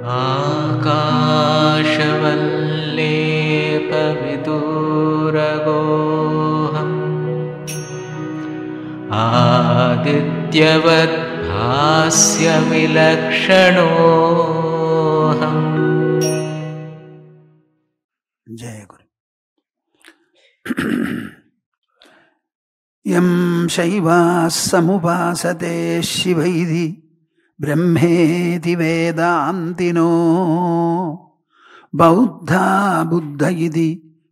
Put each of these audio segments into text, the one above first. आकाशवल्लेपविदूरगोऽहम् आदित्यवद्भास्यविलक्षणोऽहम्। जय गुरु। यं शैवा समुपासते शिवैधि ब्रह्मेति वेदान्तिनो बौद्धा बुद्ध इति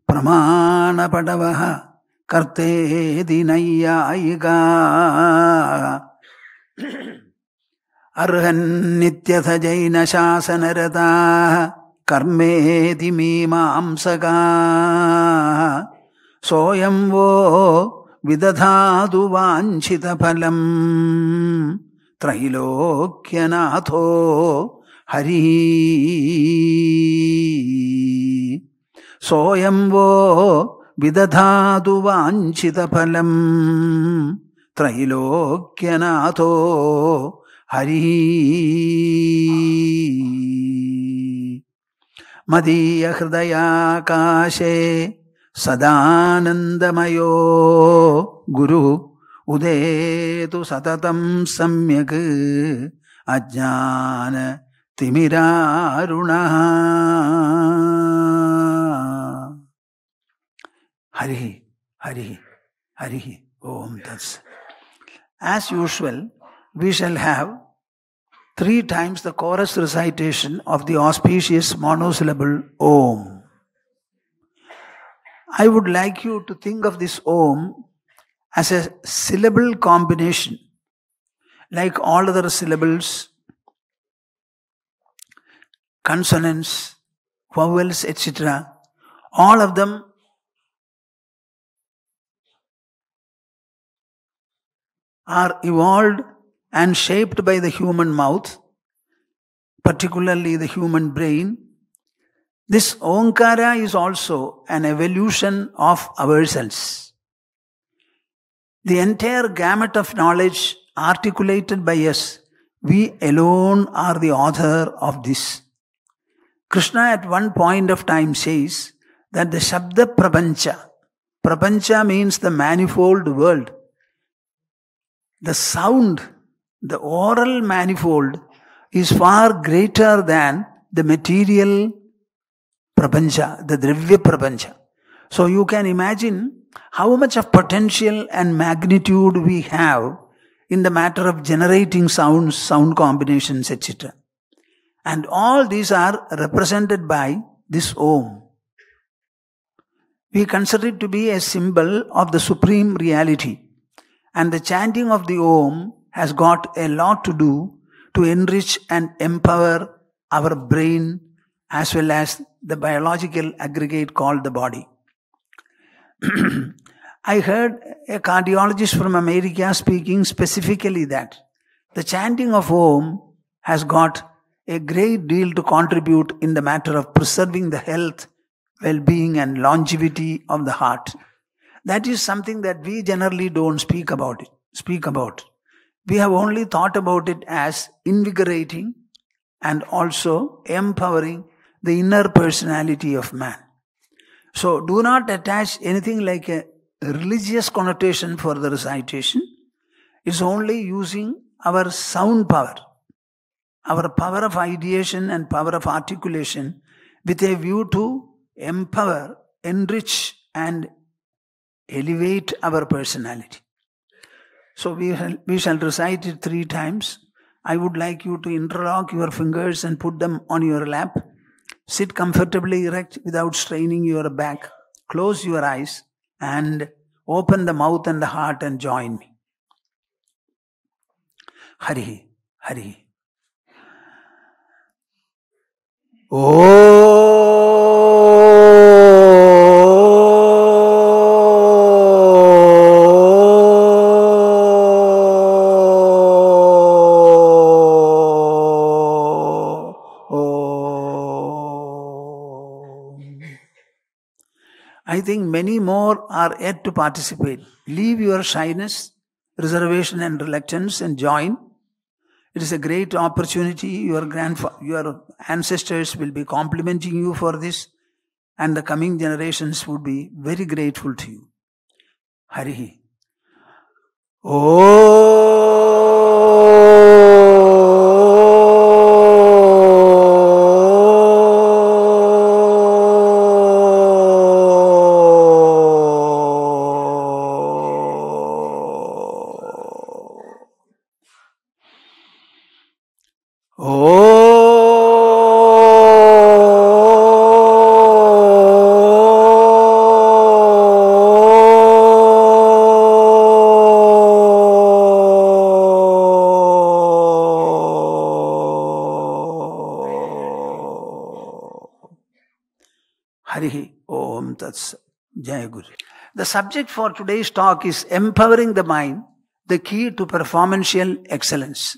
प्रमाणपटवः कर्तेति नैयायिकाः। अर्हन्नित्यथ जैनशासनरताः कर्मेति मीमांसकाः। सोऽयं वो विदधातु वाञ्छितफलम् त्रैलोक्यनाथो हरि। सोऽयं वो विदधातु वाञ्छितफलम् त्रैलोक्यनाथो हरि। मदीयहृदयाकाशे सदानन्दमयो गुरु उदेतु सततं सम्यक् अज्ञान तिमिरारुणः। हरि हरि हरि ओम तत्सत्। As usual, we shall have 3 times the chorus recitation of the auspicious monosyllable Om. I would like you to think of this Om as a syllable combination, like all other syllables, consonants, vowels, etc. All of them are evolved and shaped by the human mouth, particularly the human brain. This Omkara is also an evolution of ourselves. The entire gamut of knowledge articulated by us, we alone are the author of this. Krishna at one point of time says that the Shabda Prapancha, Prapancha means the manifold world. The sound, the oral manifold is far greater than the material Prapancha, the Dravya Prapancha. So you can imagine how much of potential and magnitude we have in the matter of generating sounds, sound combinations, etc. And all these are represented by this Om. We consider it to be a symbol of the supreme reality. And the chanting of the Om has got a lot to do to enrich and empower our brain as well as the biological aggregate called the body. I heard a cardiologist from America speaking specifically that the chanting of Om has got a great deal to contribute in the matter of preserving the health, well-being and longevity of the heart. That is something that we generally don't speak about. We have only thought about it as invigorating and also empowering the inner personality of man. So do not attach anything like a religious connotation for the recitation. It's only using our sound power, our power of ideation and power of articulation with a view to empower, enrich and elevate our personality. So we shall recite it 3 times. I would like you to interlock your fingers and put them on your lap. Sit comfortably erect without straining your back. Close your eyes and open the mouth and the heart and join me. Hari, Hari. Oh. I think many more are yet to participate. Leave your shyness, reservation and reluctance and join. It is a great opportunity. Your ancestors will be complimenting you for this, and the coming generations would be very grateful to you. Harihi. The subject for today's talk is empowering the mind, the key to performantial excellence.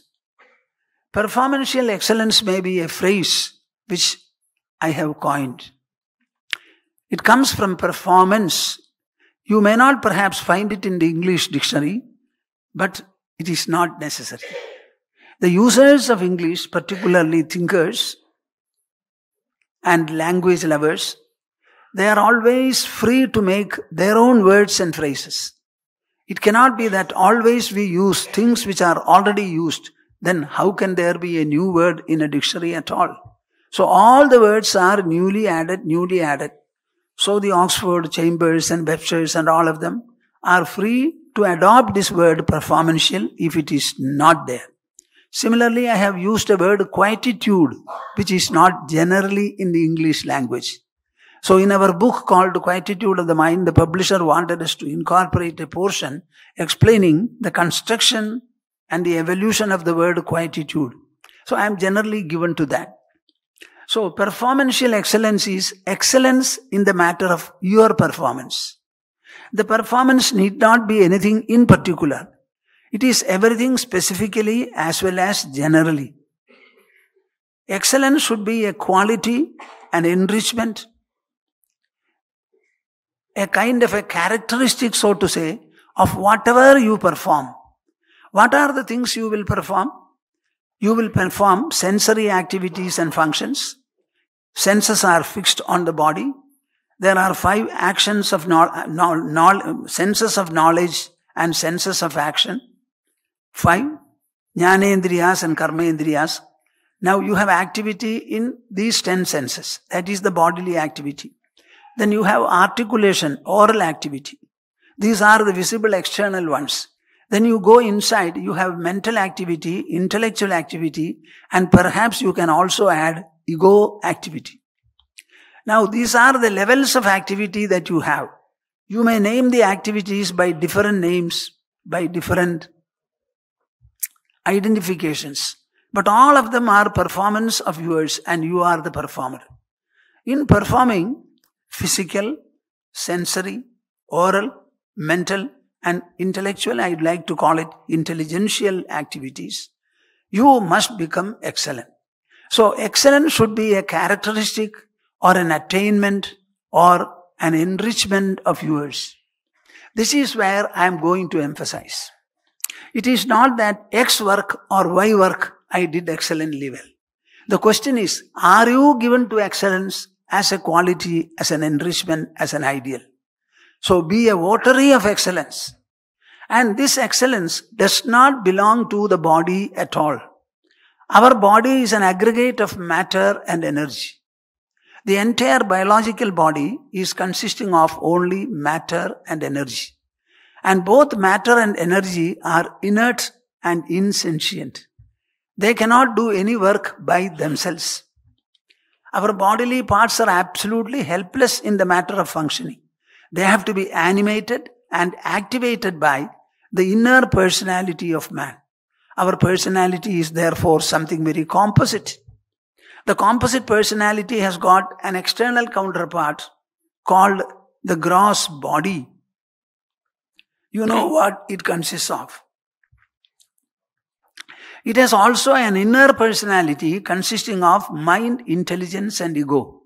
Performantial excellence may be a phrase which I have coined. It comes from performance. You may not perhaps find it in the English dictionary, but it is not necessary. The users of English, particularly thinkers and language lovers, they are always free to make their own words and phrases. It cannot be that always we use things which are already used. Then how can there be a new word in a dictionary at all? So all the words are newly added. So the Oxford, Chambers and Webster's and all of them are free to adopt this word performantial if it is not there. Similarly, I have used a word quietitude, which is not generally in the English language. So in our book called Quietitude of the Mind, the publisher wanted us to incorporate a portion explaining the construction and the evolution of the word quietude. So I am generally given to that. So performantial excellence is excellence in the matter of your performance. The performance need not be anything in particular. It is everything specifically as well as generally. Excellence should be a quality, an enrichment, a kind of a characteristic, so to say, of whatever you perform. What are the things you will perform? You will perform sensory activities and functions. Senses are fixed on the body. There are five actions of senses of knowledge and senses of action. Five, jnanendriyas and karmendriyas. Now you have activity in these 10 senses. That is the bodily activity. Then you have articulation, oral activity. These are the visible external ones. Then you go inside, you have mental activity, intellectual activity, and perhaps you can also add ego activity. Now, these are the levels of activity that you have. You may name the activities by different names, by different identifications, but all of them are performance of yours, and you are the performer. In performing, physical, sensory, oral, mental and intellectual, I would like to call it intelligential activities, you must become excellent. So excellence should be a characteristic or an attainment or an enrichment of yours. This is where I am going to emphasize. It is not that X work or Y work I did excellently well. The question is, are you given to excellence as a quality, as an enrichment, as an ideal? So be a votary of excellence. And this excellence does not belong to the body at all. Our body is an aggregate of matter and energy. The entire biological body is consisting of only matter and energy. And both matter and energy are inert and insentient. They cannot do any work by themselves. Our bodily parts are absolutely helpless in the matter of functioning. They have to be animated and activated by the inner personality of man. Our personality is therefore something very composite. The composite personality has got an external counterpart called the gross body. You know what it consists of. It has also an inner personality consisting of mind, intelligence and ego.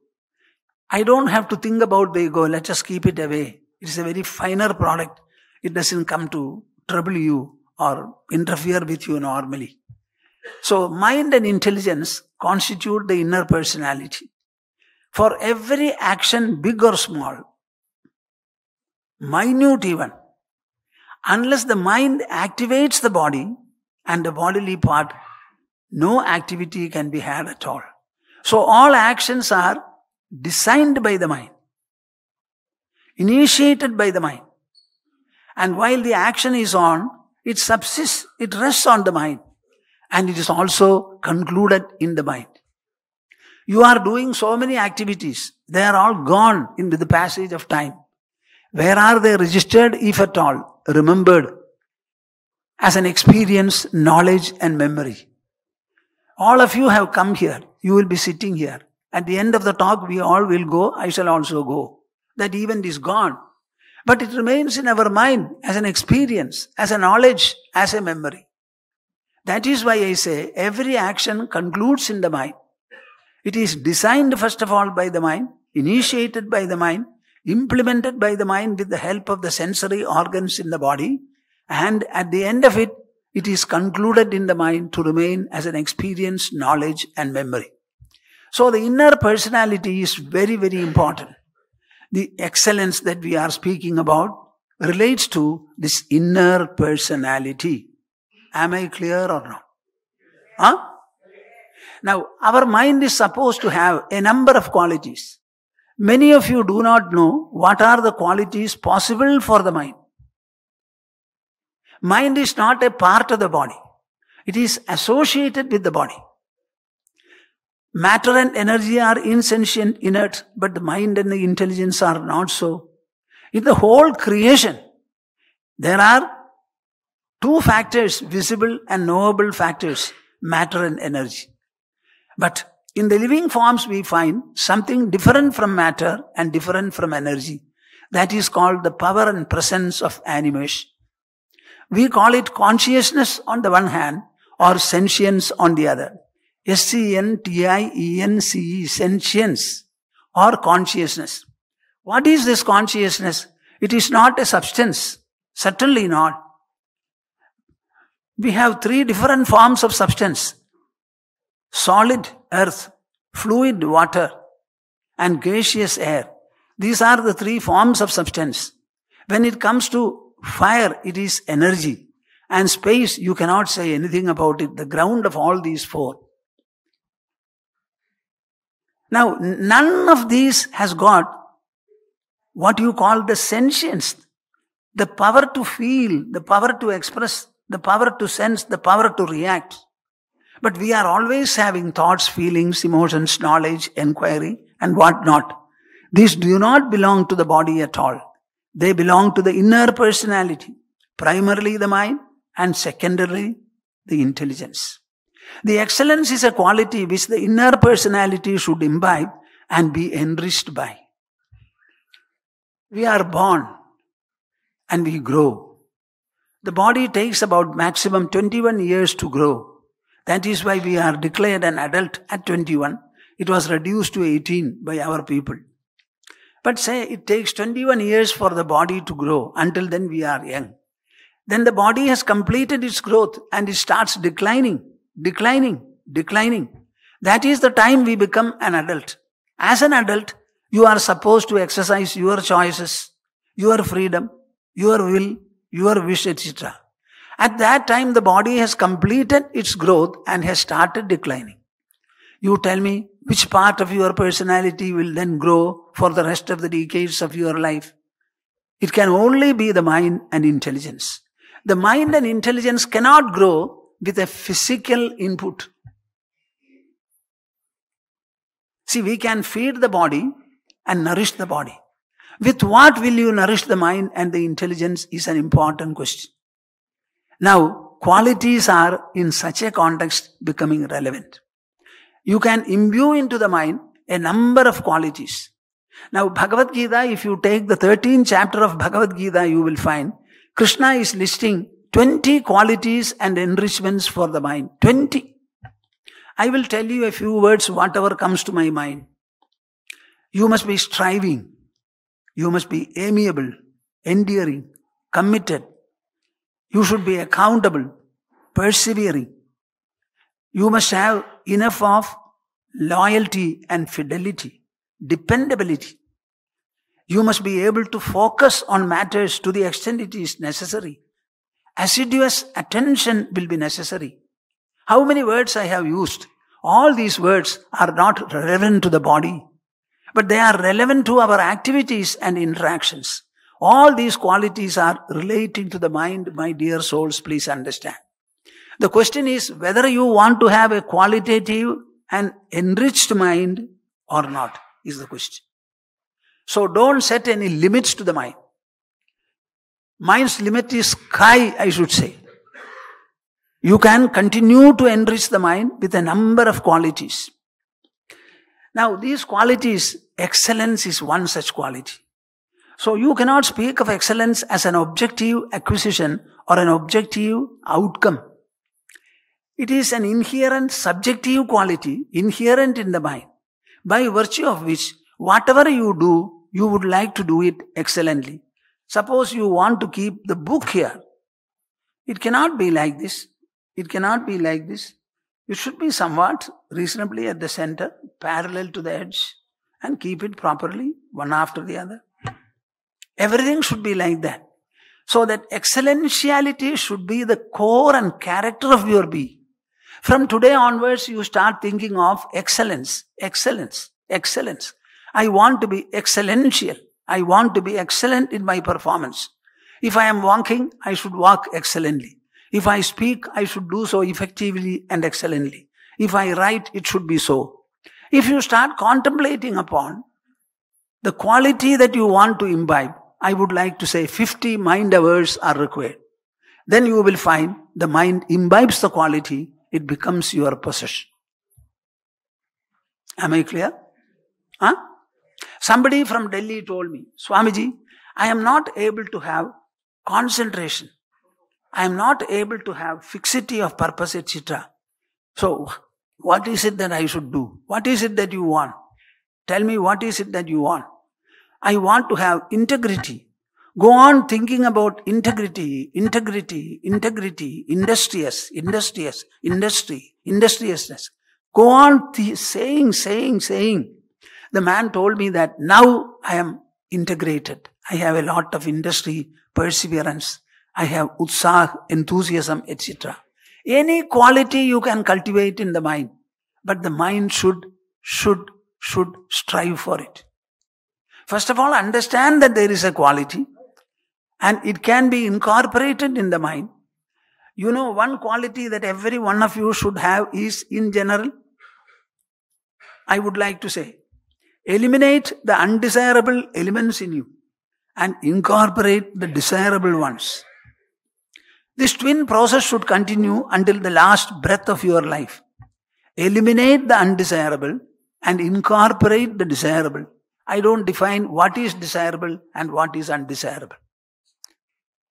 I don't have to think about the ego. Let us keep it away. It is a very finer product. It doesn't come to trouble you or interfere with you normally. So mind and intelligence constitute the inner personality. For every action, big or small, minute even, unless the mind activates the body and the bodily part, no activity can be had at all. So all actions are designed by the mind, initiated by the mind. And while the action is on, it subsists, it rests on the mind. And it is also concluded in the mind. You are doing so many activities. They are all gone into the passage of time. Where are they registered, if at all? Remembered as an experience, knowledge and memory. All of you have come here. You will be sitting here. At the end of the talk, we all will go. I shall also go. That event is gone. But it remains in our mind as an experience, as a knowledge, as a memory. That is why I say every action concludes in the mind. It is designed first of all by the mind, initiated by the mind, implemented by the mind with the help of the sensory organs in the body, and at the end of it, it is concluded in the mind to remain as an experience, knowledge and memory. So the inner personality is very, very important. The excellence that we are speaking about relates to this inner personality. Am I clear or not? Huh? Now, our mind is supposed to have a number of qualities. Many of you do not know what are the qualities possible for the mind. Mind is not a part of the body. It is associated with the body. Matter and energy are insentient, inert, but the mind and the intelligence are not so. In the whole creation, there are two factors, visible and knowable factors, matter and energy. But in the living forms, we find something different from matter and different from energy. That is called the power and presence of animation. We call it consciousness on the one hand or sentience on the other. S-E-N-T-I-E-N-C-E, sentience or consciousness. What is this consciousness? It is not a substance. Certainly not. We have three different forms of substance. Solid earth, fluid water, and gaseous air. These are the three forms of substance. When it comes to fire, it is energy. And space, you cannot say anything about it. The ground of all these four. Now, none of these has got what you call the sentience, the power to feel, the power to express, the power to sense, the power to react. But we are always having thoughts, feelings, emotions, knowledge, inquiry, and whatnot. These do not belong to the body at all. They belong to the inner personality, primarily the mind, and secondarily the intelligence. The excellence is a quality which the inner personality should imbibe and be enriched by. We are born and we grow. The body takes about maximum 21 years to grow. That is why we are declared an adult at 21. It was reduced to 18 by our people. But say it takes 21 years for the body to grow. Until then we are young. Then the body has completed its growth and it starts declining, declining, declining. That is the time we become an adult. As an adult, you are supposed to exercise your choices, your freedom, your will, your wish, etc. At that time, the body has completed its growth and has started declining. You tell me which part of your personality will then grow for the rest of the decades of your life. It can only be the mind and intelligence. The mind and intelligence cannot grow with a physical input. See, we can feed the body and nourish the body. With what will you nourish the mind and the intelligence is an important question. Now, qualities are in such a context becoming relevant. You can imbue into the mind a number of qualities. Now, Bhagavad Gita, if you take the 13th chapter of Bhagavad Gita, you will find Krishna is listing 20 qualities and enrichments for the mind. 20. I will tell you a few words, whatever comes to my mind. You must be striving. You must be amiable, endearing, committed. You should be accountable, persevering. You must have enough of loyalty and fidelity, dependability. You must be able to focus on matters to the extent it is necessary. Assiduous attention will be necessary. How many words I have used? All these words are not relevant to the body, but they are relevant to our activities and interactions. All these qualities are relating to the mind, my dear souls, please understand. The question is whether you want to have a qualitative and enriched mind or not is the question. So don't set any limits to the mind. Mind's limit is sky, I should say. You can continue to enrich the mind with a number of qualities. Now these qualities, excellence is one such quality. So you cannot speak of excellence as an objective acquisition or an objective outcome. It is an inherent subjective quality, inherent in the mind, by virtue of which whatever you do, you would like to do it excellently. Suppose you want to keep the book here. It cannot be like this. It cannot be like this. It should be somewhat reasonably at the center, parallel to the edge, and keep it properly, one after the other. Everything should be like that. So that excellentiality should be the core and character of your being. From today onwards, you start thinking of excellence, excellence, excellence. I want to be excellential. I want to be excellent in my performance. If I am walking, I should walk excellently. If I speak, I should do so effectively and excellently. If I write, it should be so. If you start contemplating upon the quality that you want to imbibe, I would like to say 50 mind hours are required. Then you will find the mind imbibes the quality, it becomes your possession. Am I clear? Huh? Somebody from Delhi told me, Swamiji, I am not able to have concentration. I am not able to have fixity of purpose, etc. So, what is it that I should do? What is it that you want? Tell me, what is it that you want? I want to have integrity. Go on thinking about integrity, integrity, integrity, industrious, industrious, industry, industriousness. Go on saying, saying, saying. The man told me that now I am integrated. I have a lot of industry, perseverance. I have utsah, enthusiasm, etc. Any quality you can cultivate in the mind, but the mind should strive for it. First of all, understand that there is a quality and it can be incorporated in the mind. You know, one quality that every one of you should have is, in general, I would like to say, eliminate the undesirable elements in you and incorporate the desirable ones. This twin process should continue until the last breath of your life. Eliminate the undesirable and incorporate the desirable. I don't define what is desirable and what is undesirable.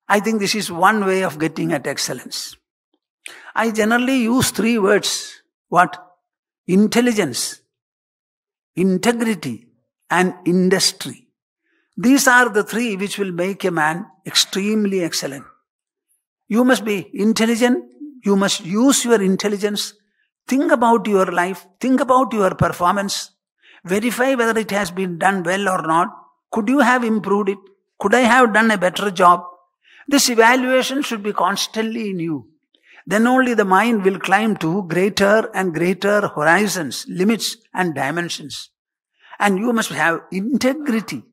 I think this is one way of getting at excellence. I generally use three words. What? Intelligence, integrity, and industry. These are the three which will make a man extremely excellent. You must be intelligent. You must use your intelligence. Think about your life. Think about your performance. Verify whether it has been done well or not. Could you have improved it? Could I have done a better job? This evaluation should be constantly in you. Then only the mind will climb to greater and greater horizons, limits and dimensions. And you must have integrity.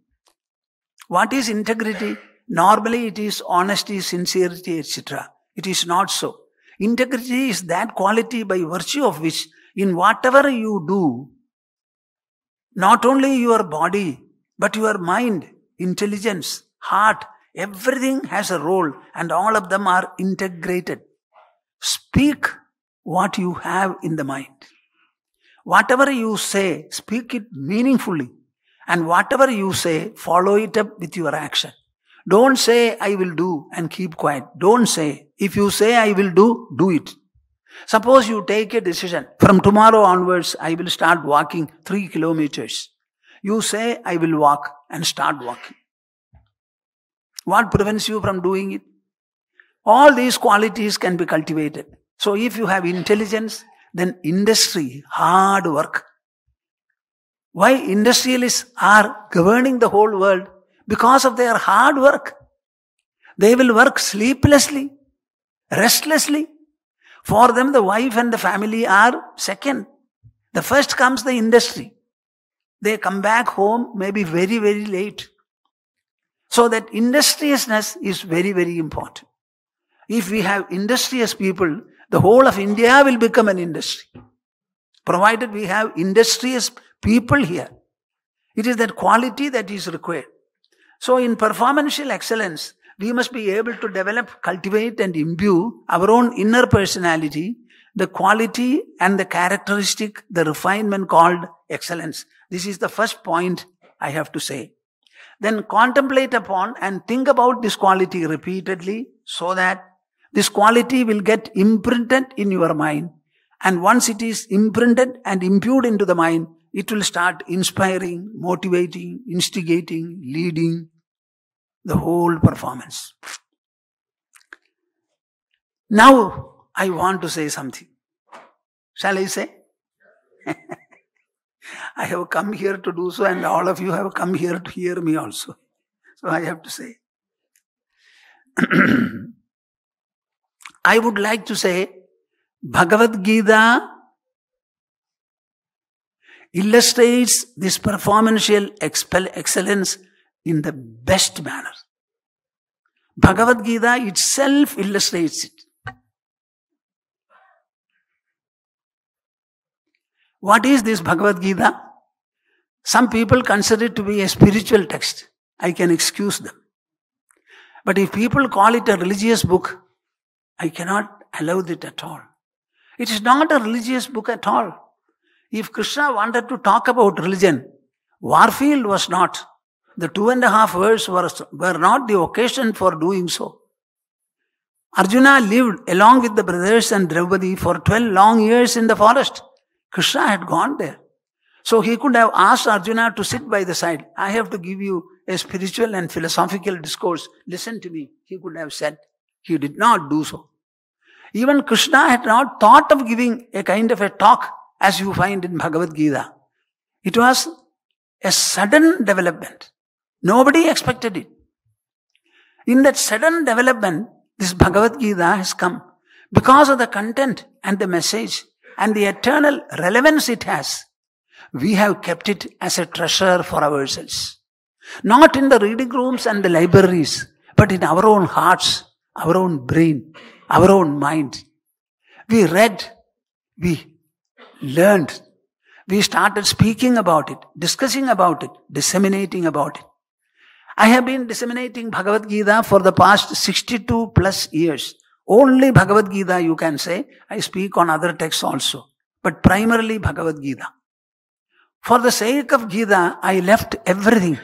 What is integrity? Normally it is honesty, sincerity, etc. It is not so. Integrity is that quality by virtue of which in whatever you do, not only your body, but your mind, intelligence, heart, everything has a role and all of them are integrated. Speak what you have in the mind. Whatever you say, speak it meaningfully. And whatever you say, follow it up with your action. Don't say, I will do and keep quiet. Don't say. If you say, I will do it. Suppose you take a decision, from tomorrow onwards, I will start walking 3 kilometers. You say, I will walk and start walking. What prevents you from doing it? All these qualities can be cultivated. So if you have intelligence, Then industry, hard work. Why industrialists are governing the whole world? Because of their hard work. They will work sleeplessly, restlessly. For them, the wife and the family are second. The first comes the industry. They come back home maybe very, very late. So that industriousness is very, very important. If we have industrious people, the whole of India will become an industry. Provided we have industrious people here. It is that quality that is required. So in performantial excellence, we must be able to develop, cultivate and imbue our own inner personality, the quality and the characteristic, the refinement called excellence. This is the first point I have to say. Then contemplate upon and think about this quality repeatedly so that this quality will get imprinted in your mind. And once it is imprinted and imbued into the mind, it will start inspiring, motivating, instigating, leading the whole performance. Now, I want to say something. Shall I say? I have come here to do so, and all of you have come here to hear me also. So I have to say. I would like to say, Bhagavad Gita illustrates this performantial excellence in the best manner. Bhagavad Gita itself illustrates it. What is this Bhagavad Gita? Some people consider it to be a spiritual text. I can excuse them. But if people call it a religious book, I cannot allow it at all. It is not a religious book at all. If Krishna wanted to talk about religion, Warfield was not. The 2.5 verses were not the occasion for doing so. Arjuna lived along with the brothers and Draupadi for 12 long years in the forest. Krishna had gone there. So he could have asked Arjuna to sit by the side. I have to give you a spiritual and philosophical discourse. Listen to me. He could have said. He did not do so. Even Krishna had not thought of giving a kind of a talk as you find in Bhagavad Gita. It was a sudden development. Nobody expected it. In that sudden development, this Bhagavad Gita has come because of the content and the message and the eternal relevance it has. We have kept it as a treasure for ourselves. Not in the reading rooms and the libraries, but in our own hearts, our own brain, our own mind. We read, we learned, we started speaking about it, discussing about it, disseminating about it. I have been disseminating Bhagavad Gita for the past 62 plus years. Only Bhagavad Gita, you can say. I speak on other texts also, but primarily Bhagavad Gita. For the sake of Gita, I left everything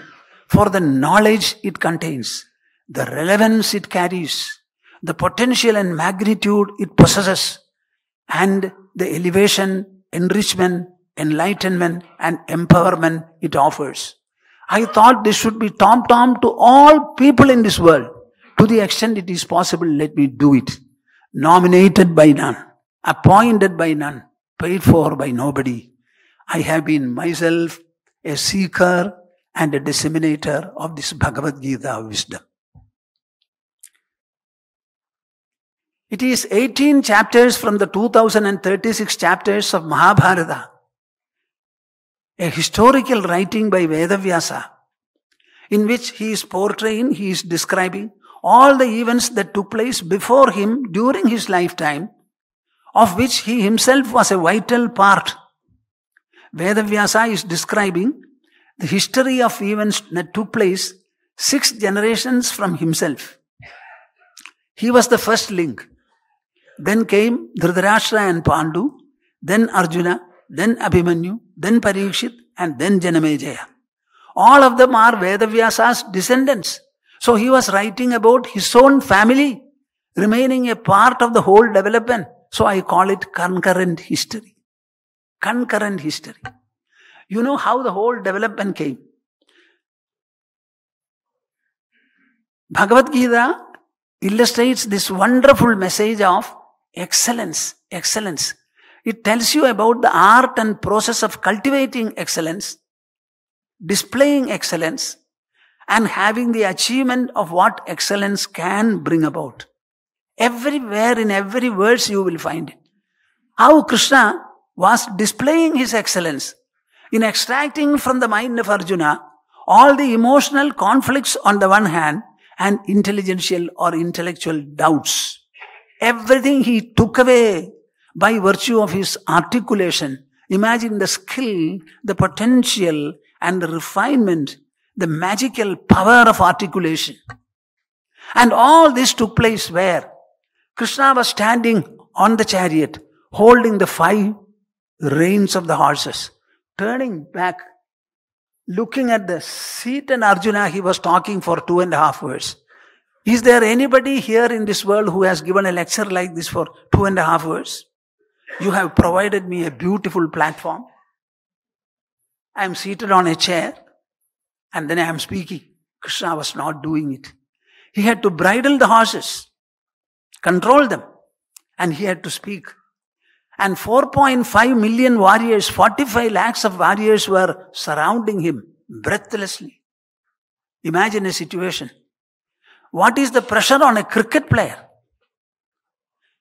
for the knowledge it contains, the relevance it carries, the potential and magnitude it possesses, and the elevation, enrichment, enlightenment and empowerment it offers. I thought this should be tom-tom to all people in this world. To the extent it is possible, let me do it. Nominated by none, appointed by none, paid for by nobody. I have been myself a seeker and a disseminator of this Bhagavad Gita wisdom. It is 18 chapters from the 2036 chapters of Mahabharata, a historical writing by Vedavyasa, in which he is portraying, he is describing all the events that took place before him during his lifetime, of which he himself was a vital part. Vedavyasa is describing the history of events that took place 6 generations from himself. He was the first link. Then came Dhritarashtra and Pandu, then Arjuna, then Abhimanyu, then Parikshit, and then Janamejaya. All of them are Vedavyasa's descendants. So he was writing about his own family, remaining a part of the whole development. So I call it concurrent history. Concurrent history. You know how the whole development came. Bhagavad Gita illustrates this wonderful message of excellence. Excellence. It tells you about the art and process of cultivating excellence, displaying excellence, and having the achievement of what excellence can bring about. Everywhere, in every verse you will find it. How Krishna was displaying his excellence in extracting from the mind of Arjuna all the emotional conflicts on the one hand and intelligential or intellectual doubts. Everything he took away by virtue of his articulation. Imagine the skill, the potential and the refinement, the magical power of articulation. And all this took place where? Krishna was standing on the chariot, holding the 5 reins of the horses, turning back, looking at the seat and Arjuna, he was talking for 2.5 hours. Is there anybody here in this world who has given a lecture like this for 2.5 hours? You have provided me a beautiful platform. I am seated on a chair and then I am speaking. Krishna was not doing it. He had to bridle the horses, control them, and he had to speak. And 4.5 million warriors, 45 lakhs of warriors were surrounding him breathlessly. Imagine a situation. What is the pressure on a cricket player?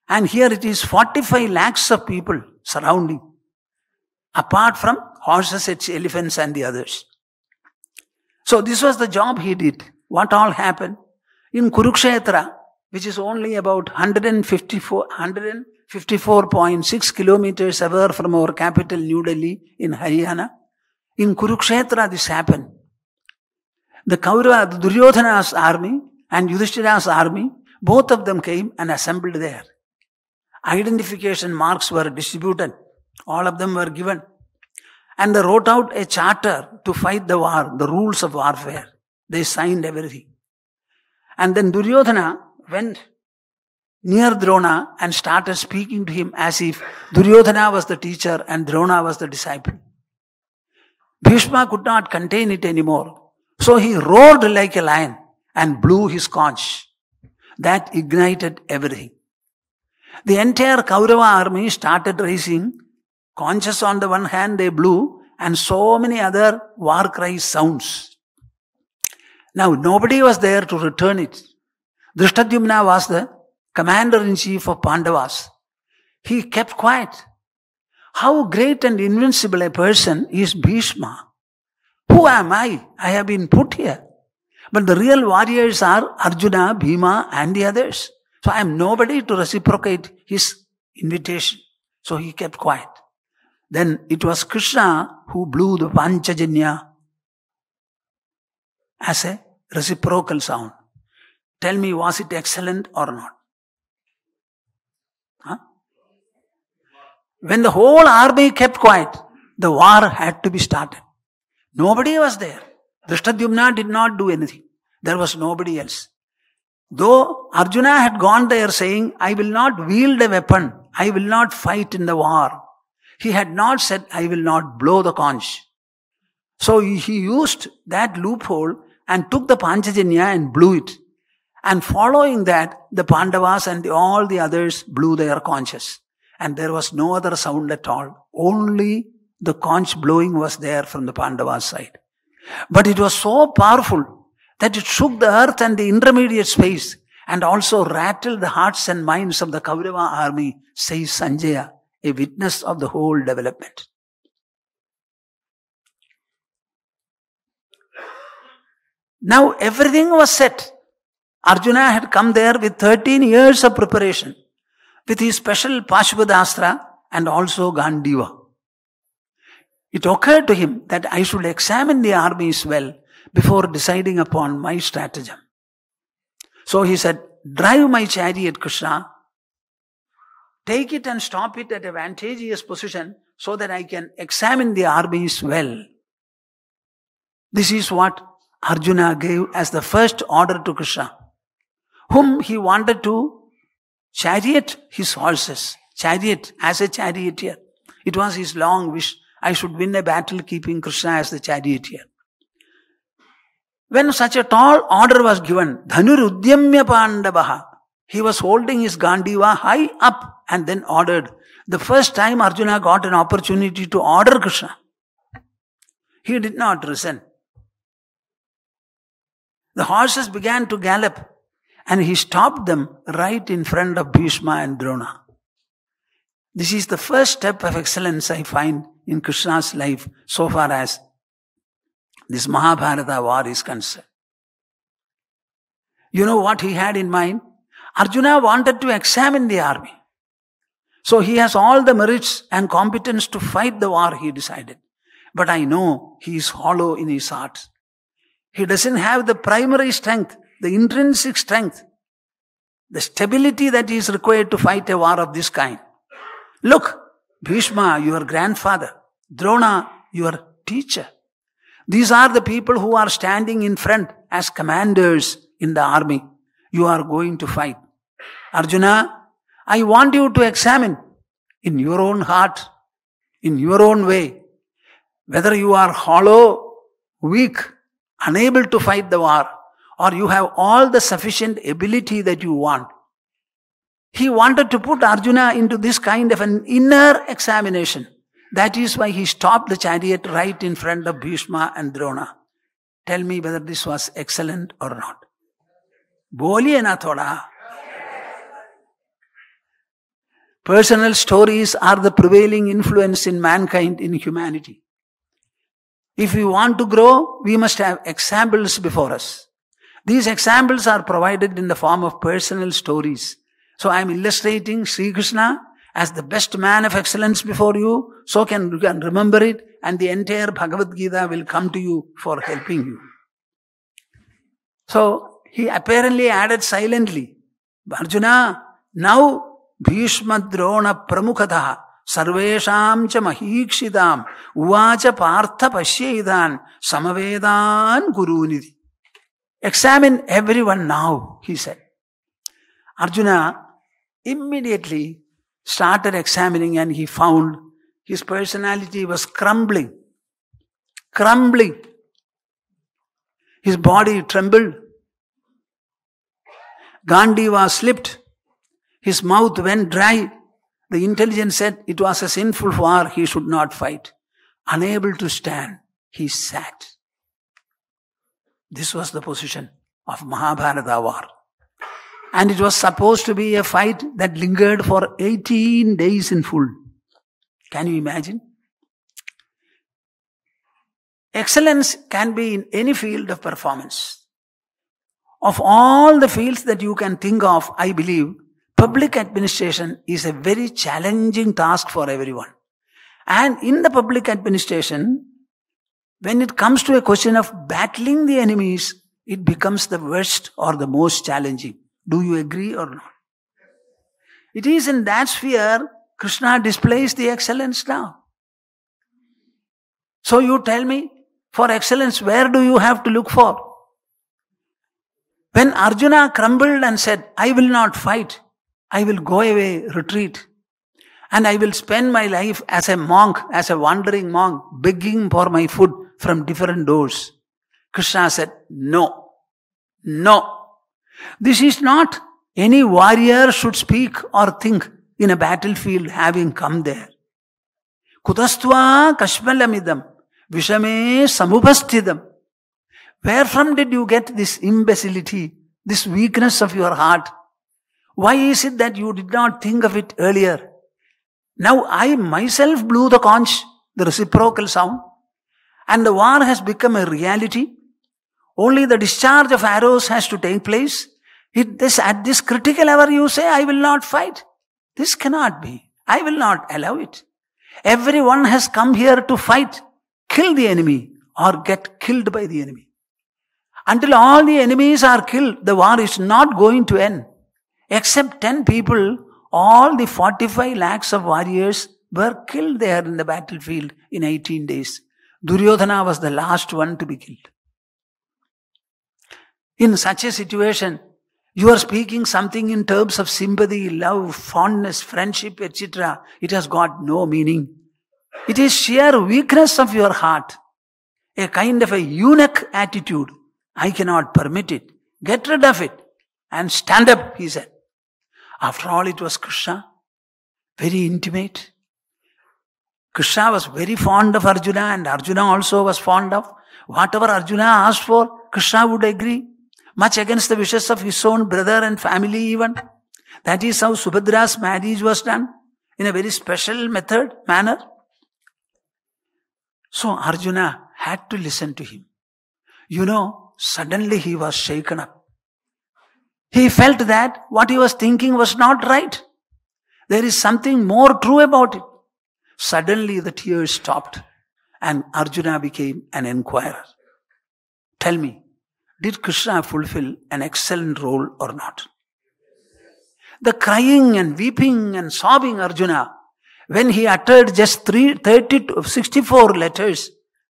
And here it is 45 lakhs of people surrounding, apart from horses, elephants and the others. So this was the job he did. What all happened? In Kurukshetra, which is only about 154.6 kilometers away from our capital New Delhi in Haryana. In Kurukshetra this happened. The Kaurava, the Duryodhana's army and Yudhishthira's army, both of them came and assembled there. Identification marks were distributed. All of them were given. And they wrote out a charter to fight the war, the rules of warfare. They signed everything. And then Duryodhana went near Drona and started speaking to him as if Duryodhana was the teacher and Drona was the disciple. Bhishma could not contain it anymore. So he roared like a lion and blew his conch. That ignited everything. The entire Kaurava army started raising. Conches on the one hand they blew and so many other war cry sounds. Now nobody was there to return it. Dhristadyumna was the commander-in-chief of Pandavas. He kept quiet. How great and invincible a person is Bhishma. Who am I? I have been put here. But the real warriors are Arjuna, Bhima and the others. So I am nobody to reciprocate his invitation. So he kept quiet. Then it was Krishna who blew the Panchajanya as a reciprocal sound. Tell me, was it excellent or not? When the whole army kept quiet, the war had to be started. Nobody was there. Dhristadyumna did not do anything. There was nobody else. Though Arjuna had gone there saying, I will not wield a weapon. I will not fight in the war. He had not said, I will not blow the conch. So he used that loophole and took the Panchajanya and blew it. And following that, the Pandavas and all the others blew their conches. And there was no other sound at all. Only the conch blowing was there from the Pandava's side. But it was so powerful that it shook the earth and the intermediate space and also rattled the hearts and minds of the Kaurava army, says Sanjaya, a witness of the whole development. Now everything was set. Arjuna had come there with 13 years of preparation, with his special pashupatastra and also Gandiva. It occurred to him that I should examine the armies well before deciding upon my stratagem. So he said, drive my chariot, Krishna. Take it and stop it at a vantageous position so that I can examine the armies well. This is what Arjuna gave as the first order to Krishna, whom he wanted to chariot his horses. Chariot, as a charioteer. It was his long wish. I should win a battle keeping Krishna as the charioteer. When such a tall order was given, Dhanurudyamya Pandavaha, he was holding his Gandiva high up and then ordered, The first time Arjuna got an opportunity to order Krishna, he did not listen. The horses began to gallop and he stopped them right in front of Bhishma and Drona. This is the first step of excellence I find in Krishna's life so far as this Mahabharata war is concerned. You know what he had in mind? Arjuna wanted to examine the army. So he has all the merits and competence to fight the war, he decided. But I know he is hollow in his heart. He doesn't have the primary strength, the intrinsic strength, the stability that is required to fight a war of this kind. Look, Bhishma, your grandfather, Drona, your teacher. These are the people who are standing in front as commanders in the army. You are going to fight. Arjuna, I want you to examine in your own heart, in your own way, whether you are hollow, weak, unable to fight the war, or you have all the sufficient ability that you want. He wanted to put Arjuna into this kind of an inner examination. That is why he stopped the chariot right in front of Bhishma and Drona. Tell me whether this was excellent or not. Boliye na thoda. Personal stories are the prevailing influence in mankind, in humanity. If we want to grow, we must have examples before us. These examples are provided in the form of personal stories. So I am illustrating Sri Krishna as the best man of excellence before you, so you can remember it, and the entire Bhagavad Gita will come to you for helping you. So he apparently added silently, Arjuna, now Bhishma Drona Pramukhataha Sarvesham Cha Mahikshidam Uvacha Partha Pashyaidan Samavedan Gurunidhi. Examine everyone now, he said. Arjuna immediately started examining and he found his personality was crumbling. Crumbling. His body trembled. Gandiva slipped. His mouth went dry. The intelligence said it was a sinful war, he should not fight. Unable to stand, he sat. This was the position of Mahabharata war. And it was supposed to be a fight that lingered for 18 days in full. Can you imagine? Excellence can be in any field of performance. Of all the fields that you can think of, I believe, public administration is a very challenging task for everyone. And in the public administration, when it comes to a question of battling the enemies, it becomes the worst or the most challenging. Do you agree or not? It is in that sphere Krishna displays the excellence now. So you tell me, for excellence, where do you have to look for? When Arjuna crumbled and said, I will not fight, I will go away, retreat, and I will spend my life as a monk, as a wandering monk, begging for my food from different doors. Krishna said, no, no. This is not any warrior should speak or think in a battlefield having come there. Kutastua kashmalamidam vishame samupasthidam. Where from did you get this imbecility, this weakness of your heart? Why is it that you did not think of it earlier? Now I myself blew the conch, the reciprocal sound, and the war has become a reality. Only the discharge of arrows has to take place. At this critical hour you say, I will not fight. This cannot be. I will not allow it. Everyone has come here to fight, kill the enemy, or get killed by the enemy. Until all the enemies are killed, the war is not going to end. Except 10 people, all the 45 lakhs of warriors were killed there in the battlefield in 18 days. Duryodhana was the last one to be killed. In such a situation, you are speaking something in terms of sympathy, love, fondness, friendship, etc. It has got no meaning. It is sheer weakness of your heart. A kind of a eunuch attitude. I cannot permit it. Get rid of it and stand up, he said. After all, it was Krishna. very intimate. Krishna was very fond of Arjuna, and Arjuna also was fond of. Whatever Arjuna asked for, Krishna would agree, much against the wishes of his own brother and family even. That is how Subhadra's marriage was done, in a very special method, manner. So Arjuna had to listen to him. You know, suddenly he was shaken up. He felt that what he was thinking was not right. There is something more true about it. Suddenly the tears stopped and Arjuna became an inquirer. Tell me, did Krishna fulfill an excellent role or not? The crying and weeping and sobbing Arjuna, when he uttered just 64 letters,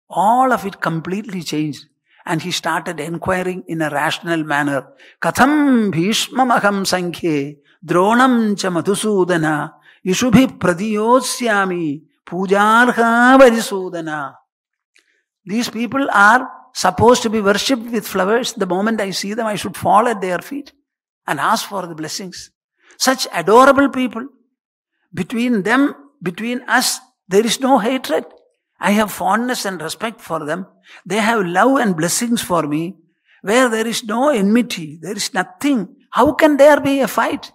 all of it completely changed. And he started inquiring in a rational manner. Katham bhishmamaham sankhe dronam cha madhusudana yishubhi pradiyosyami pujarha varisudana. These people are supposed to be worshipped with flowers. The moment I see them, I should fall at their feet and ask for the blessings. Such adorable people. Between them, between us, there is no hatred. I have fondness and respect for them. They have love and blessings for me. Where there is no enmity, there is nothing. How can there be a fight?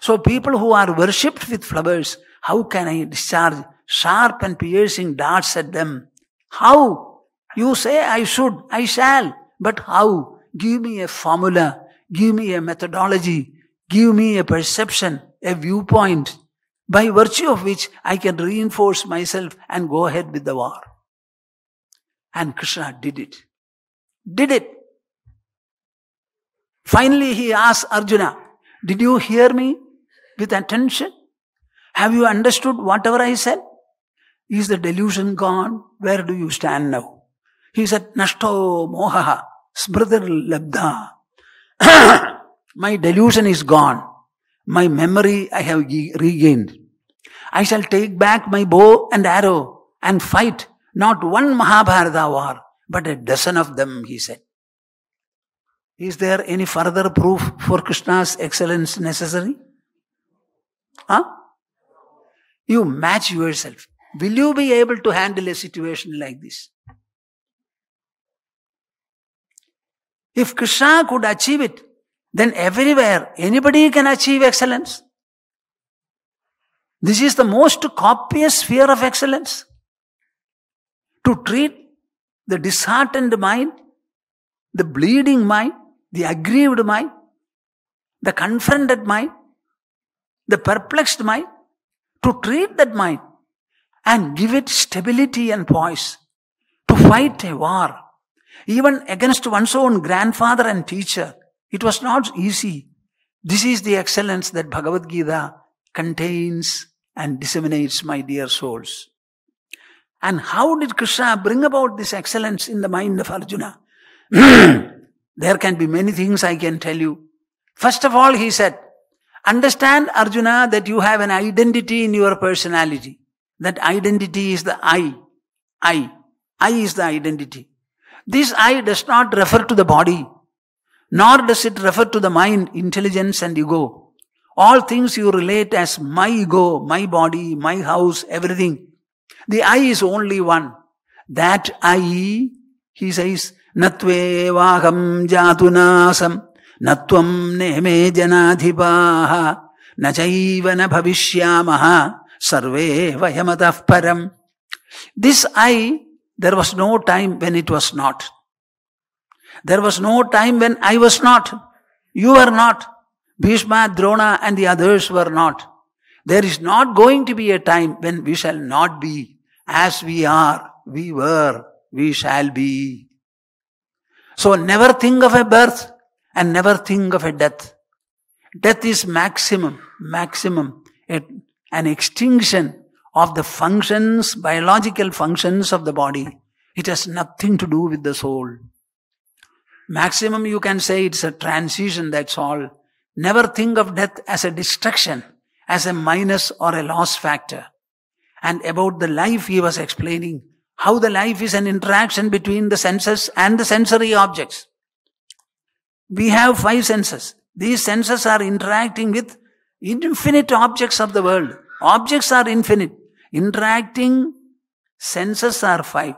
So people who are worshipped with flowers, how can I discharge sharp and piercing darts at them? How? You say I should, I shall. But how? Give me a formula. Give me a methodology. Give me a perception, a viewpoint, by virtue of which I can reinforce myself and go ahead with the war. And Krishna did it. Did it. Finally he asked Arjuna, did you hear me with attention? Have you understood whatever I said? Is the delusion gone? Where do you stand now? He said, Nashto mohaha smritir labdha. My delusion is gone. My memory I have regained. I shall take back my bow and arrow and fight not one Mahabharata war, but a dozen of them, he said. Is there any further proof for Krishna's excellence necessary? Huh? You match yourself. Will you be able to handle a situation like this? If Krishna could achieve it, then everywhere, anybody can achieve excellence. This is the most copious sphere of excellence. To treat the disheartened mind, the bleeding mind, the aggrieved mind, the confronted mind, the perplexed mind, to treat that mind and give it stability and poise, to fight a war, even against one's own grandfather and teacher. It was not easy. This is the excellence that Bhagavad Gita contains and disseminates, my dear souls. And how did Krishna bring about this excellence in the mind of Arjuna? There can be many things I can tell you. First of all, he said, understand, Arjuna, that you have an identity in your personality. That identity is the I. I. I is the identity. This I does not refer to the body. Nor does it refer to the mind, intelligence and ego. All things you relate as my ego, my body, my house, everything. The I is only one. That I, he says, Natvevaham jatunasam, Natvam neme janadhipaha, Nachaivana bhavishyamaha, Sarve vayamatav param. This I, there was no time when it was not. There was no time when I was not. You were not. Bhishma, Drona and the others were not. There is not going to be a time when we shall not be. As we are, we were, we shall be. So never think of a birth and never think of a death. Death is maximum, an extinction of the functions, biological functions of the body. It has nothing to do with the soul. Maximum you can say it's a transition, that's all. Never think of death as a destruction, as a minus or a loss factor. And about the life he was explaining, how the life is an interaction between the senses and the sensory objects. We have 5 senses. These senses are interacting with infinite objects of the world. Objects are infinite. Interacting senses are five.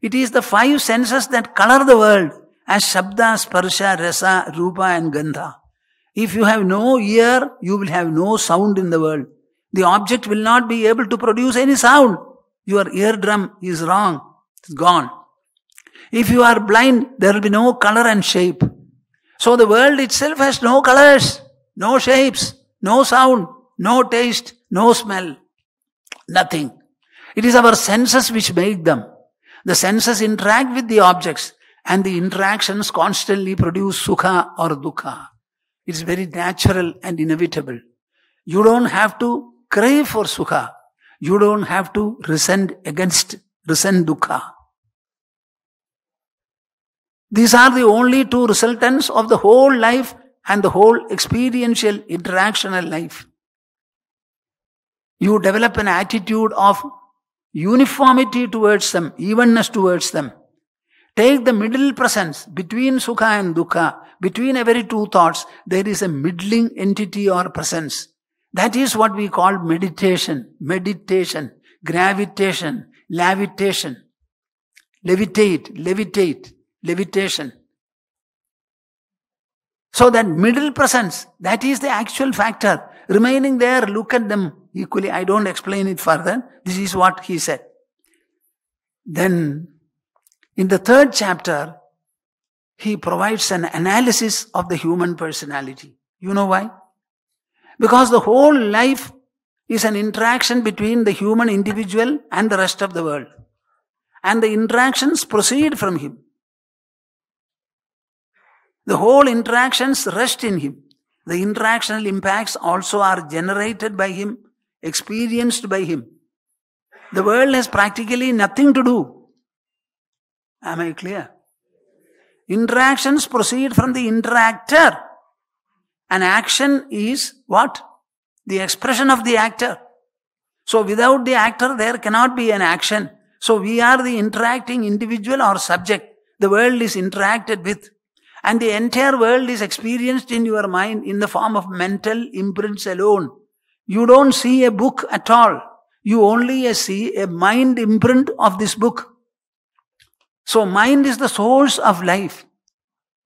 It is the five senses that color the world as Shabda, Sparsha, Rasa, Rupa and Gandha. If you have no ear, you will have no sound in the world. The object will not be able to produce any sound. Your eardrum is wrong. It's gone. If you are blind, there will be no color and shape. So the world itself has no colors, no shapes, no sound, no taste, no smell, nothing. It is our senses which make them. The senses interact with the objects and the interactions constantly produce sukha or dukkha. It's very natural and inevitable. You don't have to crave for sukha. You don't have to resent dukkha. These are the only two resultants of the whole life and the whole experiential, interactional life. You develop an attitude of uniformity towards them, evenness towards them. Take the middle presence between sukha and dukkha, between every two thoughts, there is a middling entity or presence. That is what we call meditation, gravitation, levitation, levitation. So that middle presence, that is the actual factor. Remaining there, look at them equally. I don't explain it further. This is what he said. Then, in the third chapter, he provides an analysis of the human personality. You know why? Because the whole life is an interaction between the human individual and the rest of the world. And the interactions proceed from him. The whole interactions rest in him. The interactional impacts also are generated by him, experienced by him. The world has practically nothing to do. Am I clear? Interactions proceed from the interactor. An action is what? The expression of the actor. So without the actor, there cannot be an action. So we are the interacting individual or subject. The world is interacted with. And the entire world is experienced in your mind in the form of mental imprints alone. You don't see a book at all. You only see a mind imprint of this book. So mind is the source of life.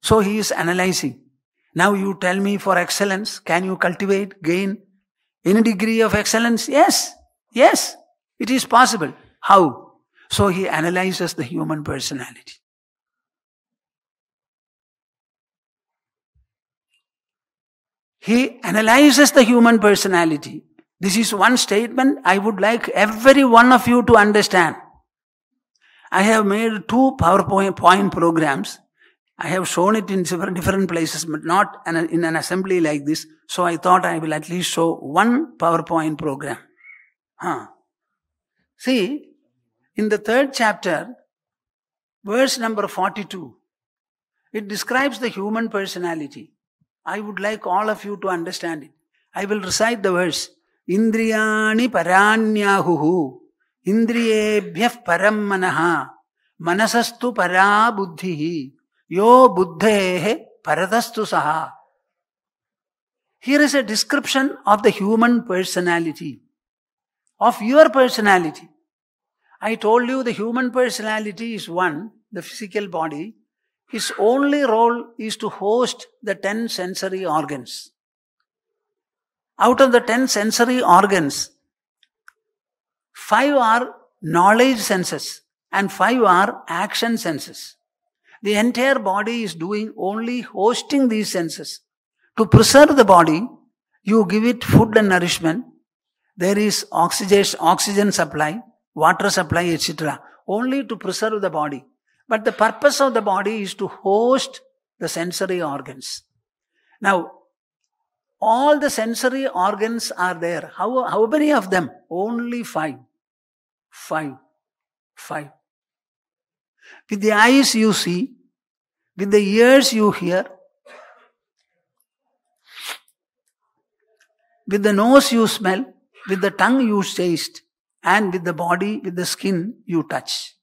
So he is analyzing. Now you tell me, for excellence, can you cultivate, gain any degree of excellence? Yes, yes, it is possible. How? So he analyzes the human personality. He analyzes the human personality. This is one statement I would like every one of you to understand. I have made two PowerPoint programs. I have shown it in different places, but not in an assembly like this. So I thought I will at least show one PowerPoint program. See, in the third chapter, verse number 42, it describes the human personality. I would like all of you to understand it. I will recite the verse. Indriyani paranyahuhu, indriyebhyah param manaha, manasastu para buddhihi, yo buddhehe paradastu saha. Here is a description of the human personality, of your personality. I told you the human personality is one, the physical body. His only role is to host the 10 sensory organs. Out of the 10 sensory organs, 5 are knowledge senses and 5 are action senses. The entire body is doing only hosting these senses. To preserve the body, you give it food and nourishment. There is oxygen supply, water supply, etc. Only to preserve the body. But the purpose of the body is to host the sensory organs. Now, all the sensory organs are there. How many of them? Only 5. 5. With the eyes you see, with the ears you hear, with the nose you smell, with the tongue you taste, and with the body, with the skin you touch.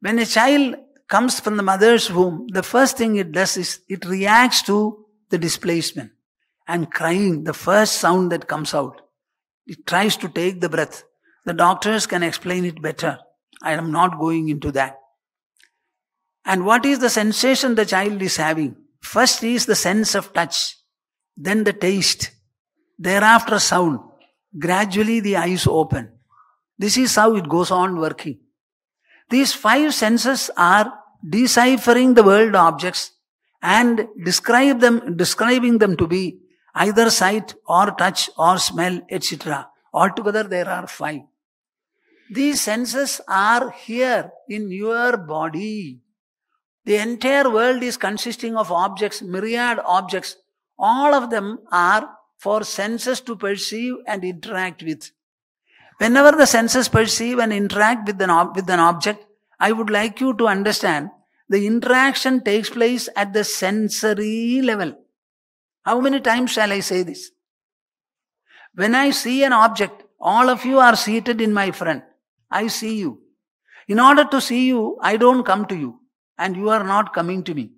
When a child comes from the mother's womb, the first thing it does is it reacts to the displacement and crying, the first sound that comes out. It tries to take the breath. The doctors can explain it better. I am not going into that. And what is the sensation the child is having? First is the sense of touch, then the taste, thereafter sound. Gradually the eyes open. This is how it goes on working. These five senses are deciphering the world objects and describing them to be either sight or touch or smell, etc. Altogether there are five. These senses are here in your body. The entire world is consisting of objects, myriad objects. All of them are for senses to perceive and interact with. Whenever the senses perceive and interact with an object, I would like you to understand the interaction takes place at the sensory level. How many times shall I say this? When I see an object, all of you are seated in my front. I see you. In order to see you, I don't come to you, and you are not coming to me.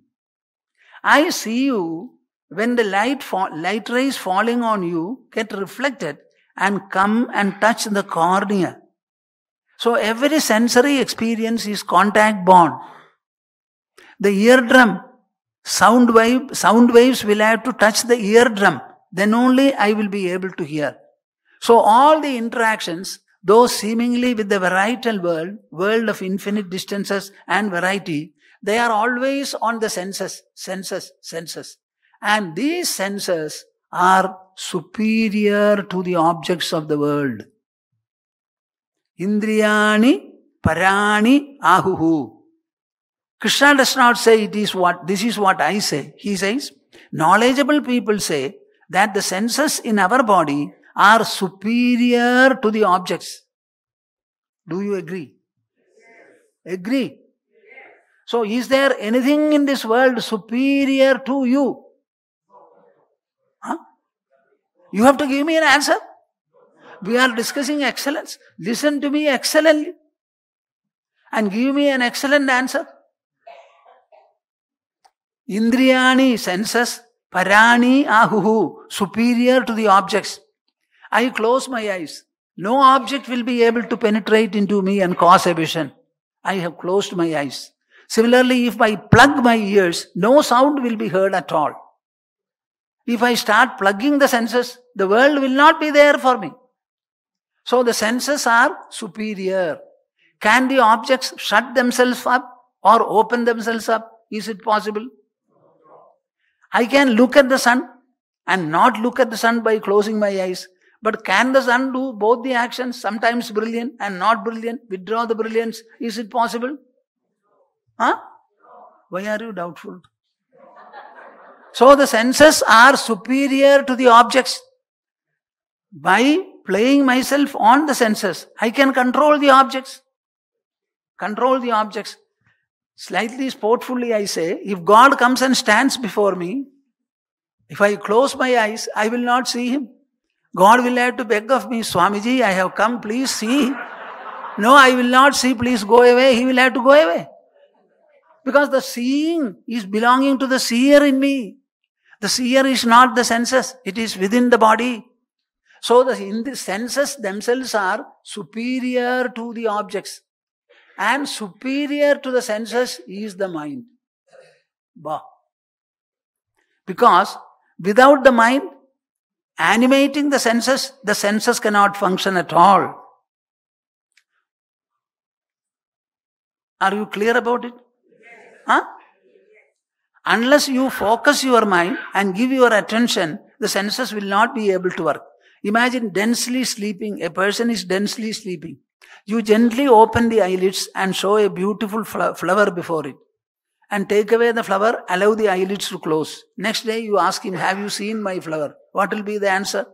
I see you when the light rays falling on you get reflected and come and touch the cornea. So every sensory experience is contact born. The eardrum, sound waves will have to touch the eardrum. Then only I will be able to hear. So all the interactions, though seemingly with the varietal world, world of infinite distances and variety, they are always on the senses. And these senses are superior to the objects of the world. Indriyani parani ahuhu. Krishna does not say this is what I say. He says, knowledgeable people say that the senses in our body are superior to the objects. Do you agree? Yes. Agree? Yes. So is there anything in this world superior to you? Huh? You have to give me an answer. We are discussing excellence. Listen to me excellently and give me an excellent answer. Indriyani, senses, parani, ahuhu, superior to the objects. I close my eyes. No object will be able to penetrate into me and cause a vision. I have closed my eyes. Similarly, if I plug my ears, no sound will be heard at all. If I start plugging the senses, the world will not be there for me. So the senses are superior. Can the objects shut themselves up or open themselves up? Is it possible? I can look at the sun and not look at the sun by closing my eyes. But can the sun do both the actions, sometimes brilliant and not brilliant, withdraw the brilliance? Is it possible? Huh? Why are you doubtful? So the senses are superior to the objects. By playing myself on the senses, I can control the objects. Slightly sportfully I say, if God comes and stands before me, if I close my eyes, I will not see him. God will have to beg of me, Swamiji, I have come, please see. No, I will not see, please go away. He will have to go away. Because the seeing is belonging to the seer in me. The seer is not the senses, it is within the body. So the senses themselves are superior to the objects. And superior to the senses is the mind. Bah. Because without the mind, animating the senses cannot function at all. Are you clear about it? Huh? Unless you focus your mind and give your attention, the senses will not be able to work. Imagine densely sleeping. A person is densely sleeping. You gently open the eyelids and show a beautiful flower before it. And take away the flower, allow the eyelids to close. Next day you ask him, have you seen my flower? What will be the answer?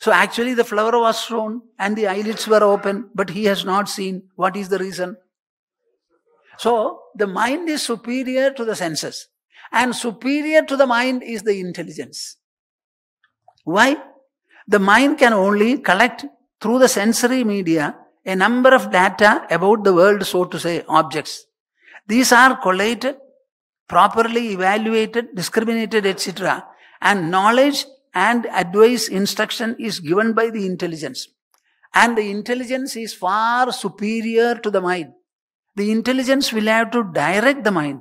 So actually the flower was shown and the eyelids were open, but he has not seen. What is the reason? So the mind is superior to the senses. And superior to the mind is the intelligence. Why? The mind can only collect through the sensory media a number of data about the world, so to say, objects. These are collated, properly evaluated, discriminated, etc. And knowledge and advice, instruction is given by the intelligence. And the intelligence is far superior to the mind. The intelligence will have to direct the mind.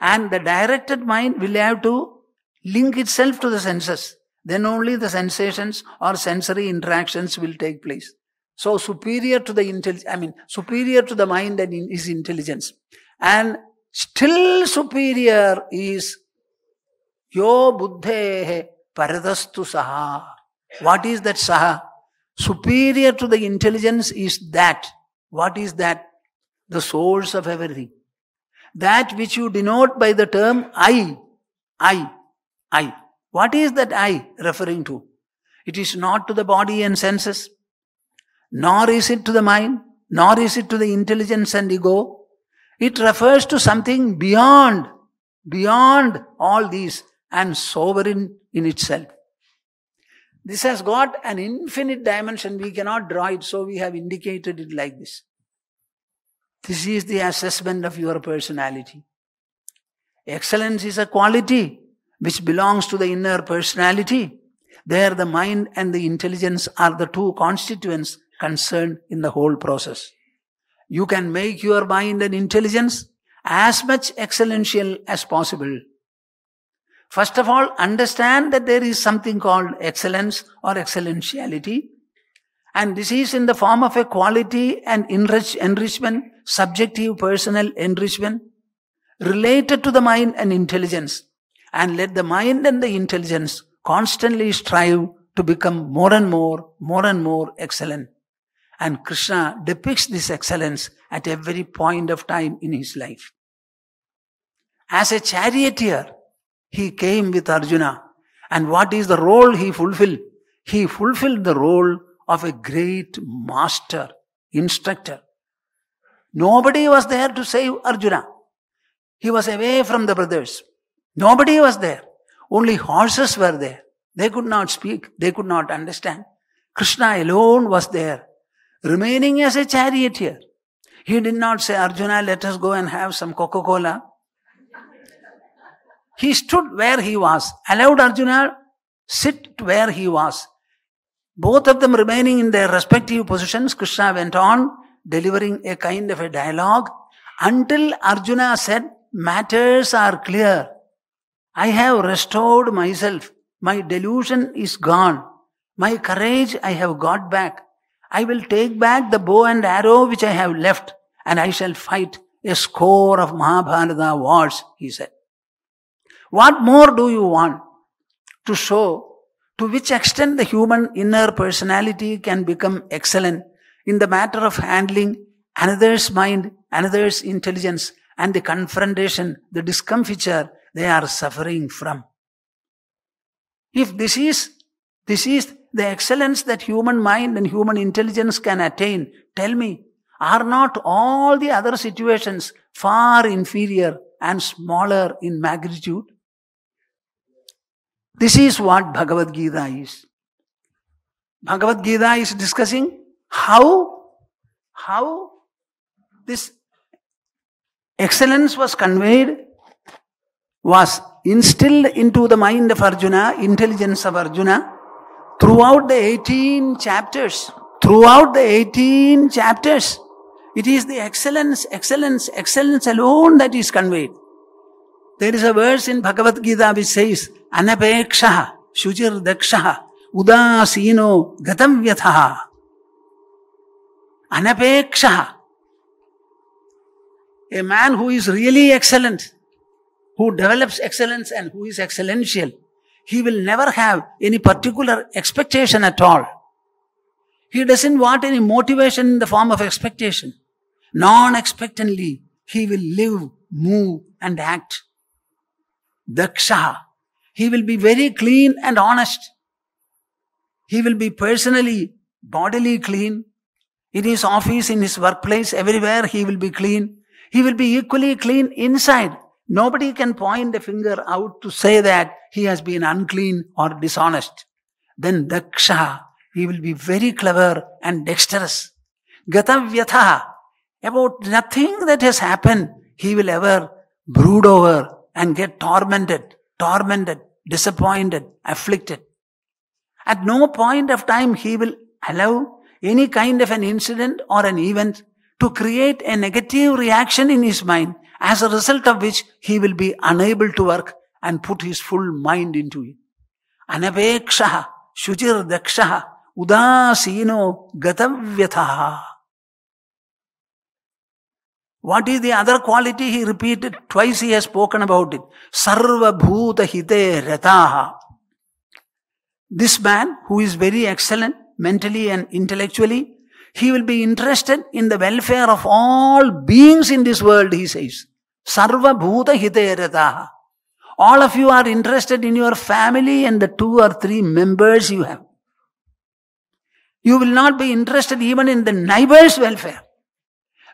And the directed mind will have to link itself to the senses. Then only the sensations or sensory interactions will take place. So superior to the intelligence, superior to the mind and is intelligence. And still superior is yo buddhehe paradastu saha. What is that saha? Superior to the intelligence is that. What is that? The source of everything. That which you denote by the term I. What is that I referring to? It is not to the body and senses, nor is it to the mind, nor is it to the intelligence and ego. It refers to something beyond all these and sovereign in itself. This has got an infinite dimension. We cannot draw it, so we have indicated it like this. This is the assessment of your personality. Excellence is a quality which belongs to the inner personality. There the mind and the intelligence are the two constituents concerned in the whole process. You can make your mind and intelligence as much excellential as possible. First of all, understand that there is something called excellence or excellentiality. And this is in the form of a quality and enrichment, subjective personal enrichment, related to the mind and intelligence. And let the mind and the intelligence constantly strive to become more and more excellent. And Krishna depicts this excellence at every point of time in his life. As a charioteer, he came with Arjuna. And what is the role he fulfilled? He fulfilled the role of a great master, instructor. Nobody was there to save Arjuna. He was away from the brothers. Nobody was there. Only horses were there. They could not speak. They could not understand. Krishna alone was there, remaining as a charioteer. He did not say, Arjuna, let us go and have some Coca-Cola. He stood where he was, allowed Arjuna sit where he was. Both of them remaining in their respective positions, Krishna went on delivering a kind of a dialogue until Arjuna said, matters are clear. I have restored myself. My delusion is gone. My courage I have got back. I will take back the bow and arrow which I have left, and I shall fight a score of Mahabharata wars, he said. What more do you want? To show to which extent the human inner personality can become excellent in the matter of handling another's mind, another's intelligence, and the confrontation, the discomfiture they are suffering from. If this is the excellence that human mind and human intelligence can attain, tell me, are not all the other situations far inferior and smaller in magnitude? This is what Bhagavad Gita is. Bhagavad Gita is discussing how this excellence was conveyed, was instilled into the mind of Arjuna, intelligence of Arjuna, throughout the 18 chapters, it is the excellence alone that is conveyed. There is a verse in Bhagavad Gita which says, Anapekshaha, Shujir Dakshaha, Udasino Gatam Vyathaha. Anapekshaha. A man who is really excellent, who develops excellence and who is excellential, he will never have any particular expectation at all. He doesn't want any motivation in the form of expectation. Non-expectantly, he will live, move and act. Daksha. He will be very clean and honest. He will be personally, bodily clean. In his office, in his workplace, everywhere he will be clean. He will be equally clean inside. Nobody can point a finger out to say that he has been unclean or dishonest. Then daksha, he will be very clever and dexterous. Gatavyatha, about nothing that has happened, he will ever brood over and get tormented, disappointed, afflicted. At no point of time he will allow any kind of an incident or an event to create a negative reaction in his mind, as a result of which he will be unable to work and put his full mind into it. Anapekshaha, shujir dakshaha, udasino gatavyathaha. What is the other quality? He repeated twice, he has spoken about it. Sarva bhuta hite rataha. This man who is very excellent mentally and intellectually, he will be interested in the welfare of all beings in this world, he says. Sarva bhuta hite rataha. All of you are interested in your family and the 2 or 3 members you have. You will not be interested even in the neighbor's welfare.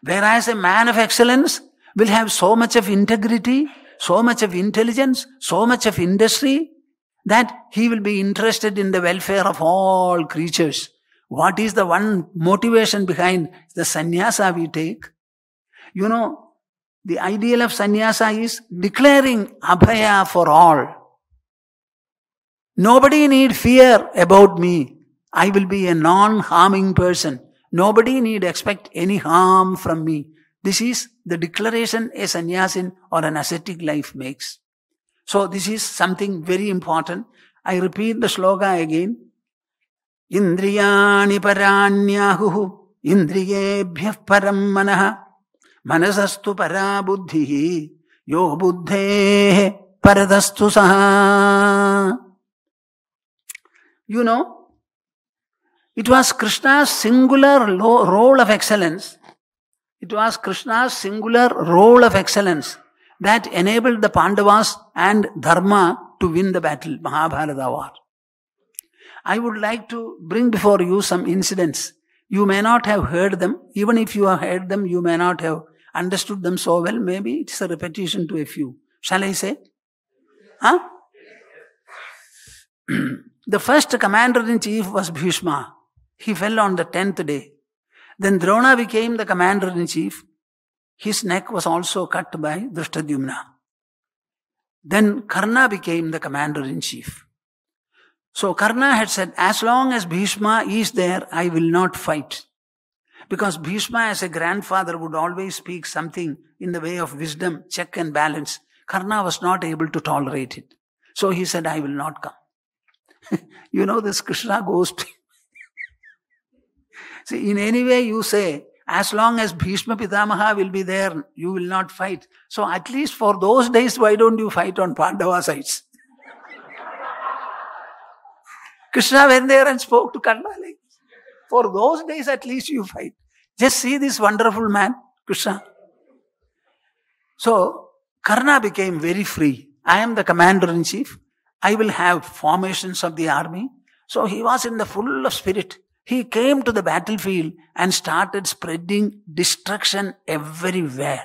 Whereas a man of excellence will have so much of integrity, so much of intelligence, so much of industry, that he will be interested in the welfare of all creatures. What is the one motivation behind the sannyasa we take? You know, the ideal of sannyasa is declaring abhaya for all. Nobody need fear about me. I will be a non-harming person. Nobody need expect any harm from me. This is the declaration a sannyasin or an ascetic life makes. So this is something very important. I repeat the shloka again. Indriyani paranyahu indriyebhyah param manaha manasastu para buddhihi yo buddhe paradastu saha. You know, it was Krishna's singular role of excellence. It was Krishna's singular role of excellence that enabled the Pandavas and Dharma to win the battle, Mahabharata war. I would like to bring before you some incidents. You may not have heard them. Even if you have heard them, you may not have understood them so well. Maybe it's a repetition to a few. Shall I say? Huh? The first commander-in-chief was Bhishma. He fell on the 10th day. Then Drona became the commander-in-chief. His neck was also cut by Dhrishtadyumna. Then Karna became the commander-in-chief. So Karna had said, as long as Bhishma is there, I will not fight. Because Bhishma as a grandfather would always speak something in the way of wisdom, check and balance. Karna was not able to tolerate it. So he said, I will not come. You know, this Krishna goes to... See, in any way you say, as long as Bhishma Pitamaha will be there, you will not fight. So at least for those days, why don't you fight on Pandava sides? Krishna went there and spoke to Karna like this. For those days, at least you fight. Just see this wonderful man, Krishna. So Karna became very free. I am the commander-in-chief. I will have formations of the army. So he was in the full of spirit. He came to the battlefield and started spreading destruction everywhere.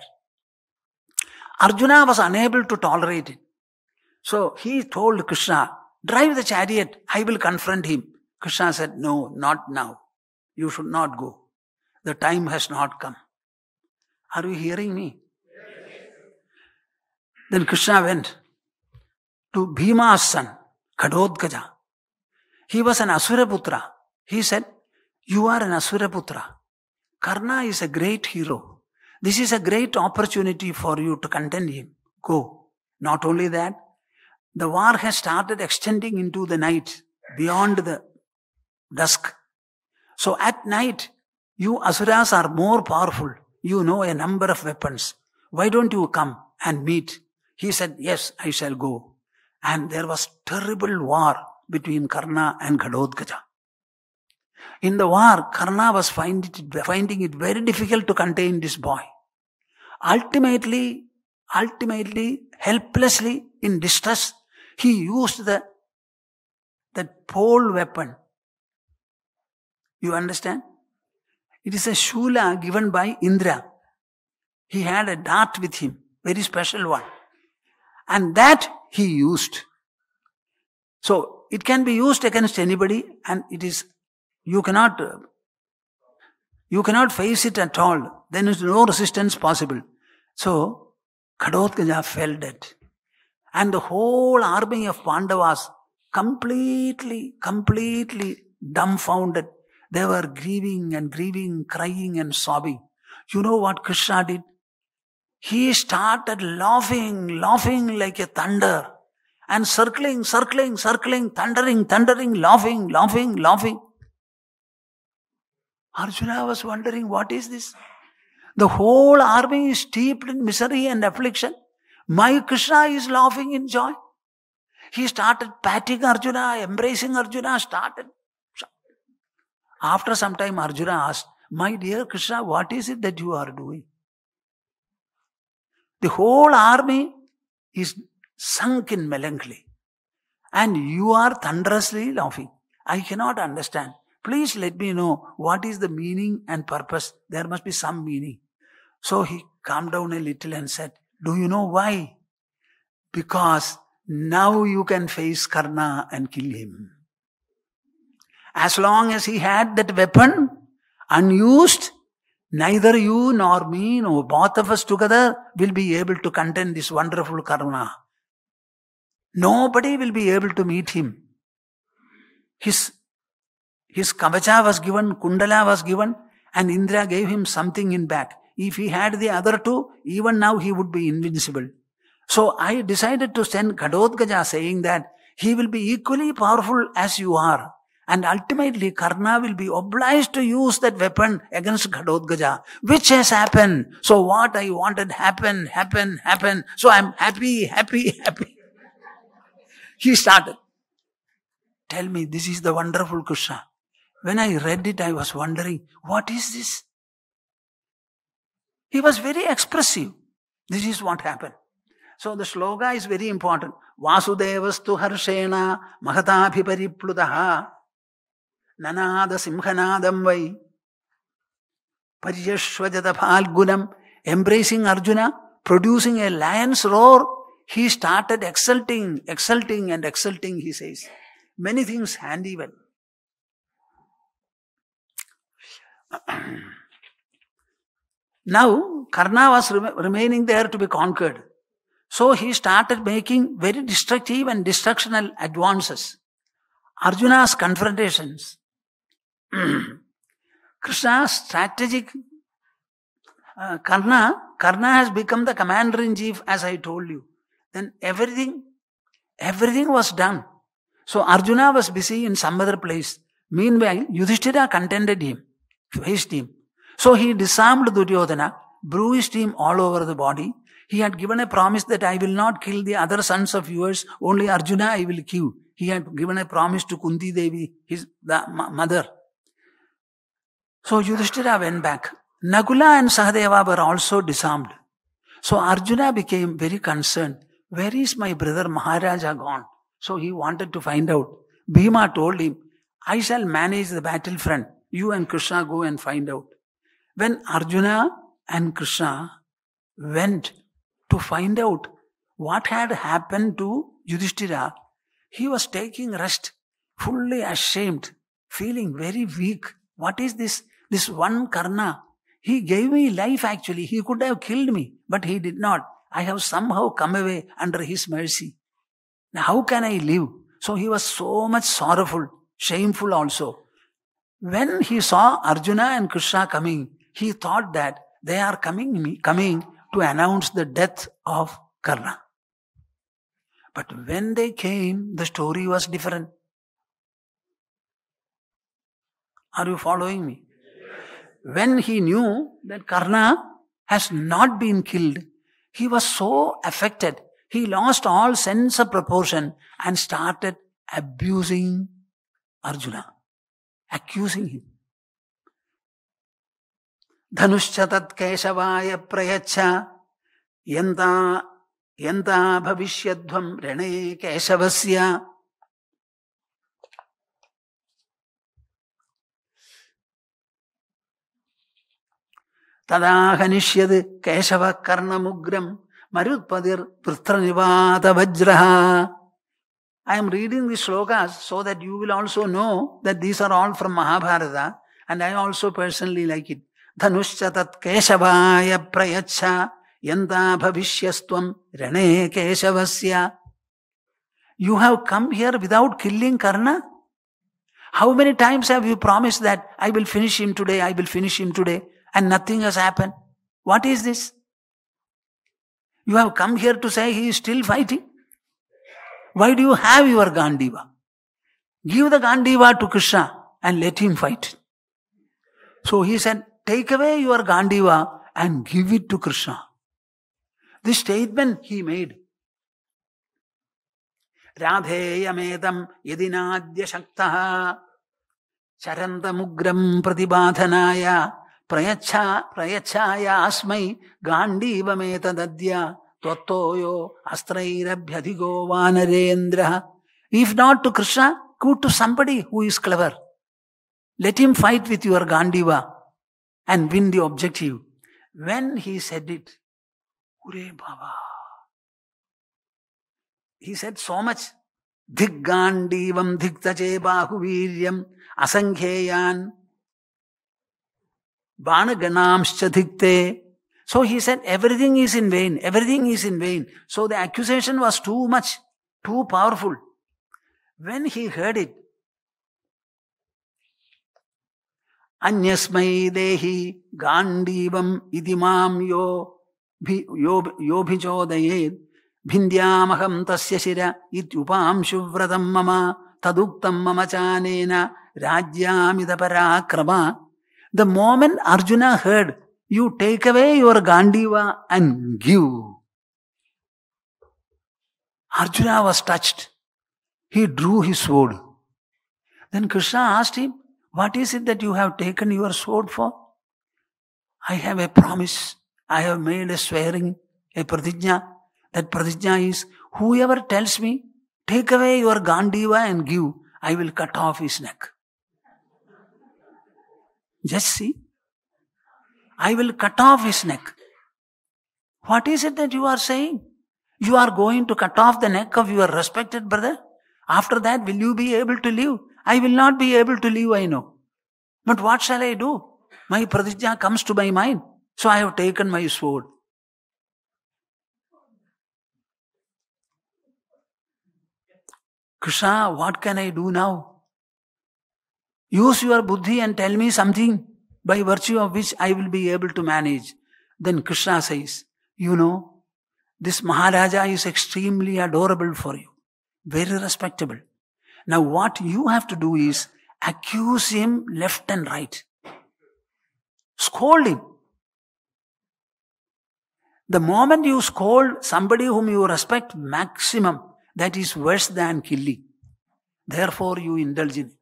Arjuna was unable to tolerate it. So he told Krishna, drive the chariot, I will confront him. Krishna said, no, not now. You should not go. The time has not come. Are you hearing me? Yes. Then Krishna went to Bhima's son, Ghatotkacha. He was an Asuraputra. He said, you are an Asuraputra. Karna is a great hero. This is a great opportunity for you to contend him. Go. Not only that, the war has started extending into the night, beyond the dusk. So at night, you Asuras are more powerful. You know a number of weapons. Why don't you come and meet? He said, yes, I shall go. And there was terrible war between Karna and Ghatotkacha. In the war, Karna was finding it very difficult to contain this boy. Ultimately, helplessly, in distress, he used that pole weapon. You understand? It is a shoola given by Indra. He had a dart with him, very special one. And that he used. So, it can be used against anybody, and it is... You cannot face it at all. Then is no resistance possible. So, Ghatotkacha fell dead. And the whole army of Pandavas, completely dumbfounded. They were grieving, crying and sobbing. You know what Krishna did? He started laughing like a thunder. And circling, thundering, laughing. Arjuna was wondering, what is this? The whole army is steeped in misery and affliction. My Krishna is laughing in joy. He started patting Arjuna, embracing Arjuna, After some time, Arjuna asked, my dear Krishna, what is it that you are doing? The whole army is sunk in melancholy. And you are thunderously laughing. I cannot understand. Please let me know what is the meaning and purpose. There must be some meaning. So he calmed down a little and said, do you know why? Because now you can face Karna and kill him. As long as he had that weapon unused, neither you nor me, nor both of us together will be able to contend this wonderful Karna. Nobody will be able to meet him. His kavacha was given, kundala was given, and Indra gave him something in back. If he had the other two, even now he would be invincible. So I decided to send Ghatotkacha saying that he will be equally powerful as you are. And ultimately Karna will be obliged to use that weapon against Ghatotkacha, which has happened. So what I wanted happened. So I'm happy. He started. Tell me, this is the wonderful Krishna. When I read it, I was wondering, what is this? He was very expressive. This is what happened. So the shloka is very important. Vasudevastu harshena mahatabhi pariplutaha nanada simhanadam vai parijashvajata phalgunam. Embracing Arjuna, producing a lion's roar, he started exulting, he says. Many things handy well. Now, Karna was remaining there to be conquered. So he started making very destructive and destructional advances. Arjuna's confrontations. Krishna's strategic... Karna has become the commander-in-chief, as I told you. Then everything was done. So Arjuna was busy in some other place. Meanwhile, Yudhishthira contended him, faced him. So he disarmed Duryodhana, bruised him all over the body. He had given a promise that I will not kill the other sons of yours, only Arjuna I will kill. He had given a promise to Kunti Devi, the mother. So Yudhishthira went back. Nakula and Sahadeva were also disarmed. So Arjuna became very concerned. Where is my brother Maharaja gone? So he wanted to find out. Bhima told him, I shall manage the battlefront. You and Krishna go and find out. When Arjuna and Krishna went to find out what had happened to Yudhishthira, he was taking rest, fully ashamed, feeling very weak. What is this? This one Karna. He gave me life actually. He could have killed me, but he did not. I have somehow come away under his mercy. Now, how can I live? So he was so much sorrowful, shameful also. When he saw Arjuna and Krishna coming, he thought that they are coming to announce the death of Karna. But when they came, the story was different. Are you following me? When he knew that Karna has not been killed, he was so affected. He lost all sense of proportion and started abusing Arjuna, accusing him. Dhanushcha tat keshavaya prayaccha yanta bhavishyadvam rene keshavasya. Tadahanishyad keshava karna mugram marutpadir pritranivata vajraha. I am reading these shlokas so that you will also know that these are all from Mahabharata, and I also personally like it. Dhanushcha tat keshavaya prayaccha yanta bhavishyastvam rane keshavasya. You have come here without killing Karna? How many times have you promised that I will finish him today, I will finish him today, and nothing has happened? What is this? You have come here to say he is still fighting? Why do you have your Gandiva? Give the Gandiva to Krishna and let him fight. So he said, take away your Gandiva and give it to Krishna. This statement he made. Radheyamedam yedinadya shaktaha charandamugram pratibadhanaya prayachaya asmai gandivamedadadya tottoyo astrairabhyadhigo vanarendra. If not to Krishna, go to somebody who is clever. Let him fight with your Gandiva and win the objective. When he said it, Ure Baba. He said so much. Dhik Gandivam dhiktache bahuviryam asankheyan banaganamscha dhikte. So he said everything is in vain. Everything is in vain. So the accusation was too much, too powerful. When he heard it, Anyasmai dehi Gandivam idimam yo bhichodayed भिंद्यामहम तस्य शिरा इत्युपाम शुभ्रतम ममा तदुक्तम ममचानेना राज्यामिदपराक्रमा. The moment Arjuna heard, you take away your Gandiva and give. Arjuna was touched. He drew his sword. Then Krishna asked him, what is it that you have taken your sword for? I have a promise. I have made a swearing, a pradhyana. That pradhyana is, whoever tells me, take away your Gandiva and give, I will cut off his neck. Just see. I will cut off his neck. What is it that you are saying? You are going to cut off the neck of your respected brother? After that, will you be able to live? I will not be able to live, I know. But what shall I do? My pradhyana comes to my mind. So I have taken my sword. Krishna, what can I do now? Use your buddhi and tell me something by virtue of which I will be able to manage. Then Krishna says, you know, this Maharaja is extremely adorable for you. Very respectable. Now what you have to do is accuse him left and right. Scold him. The moment you scold somebody whom you respect maximum, that is worse than killing. Therefore, you indulge in it.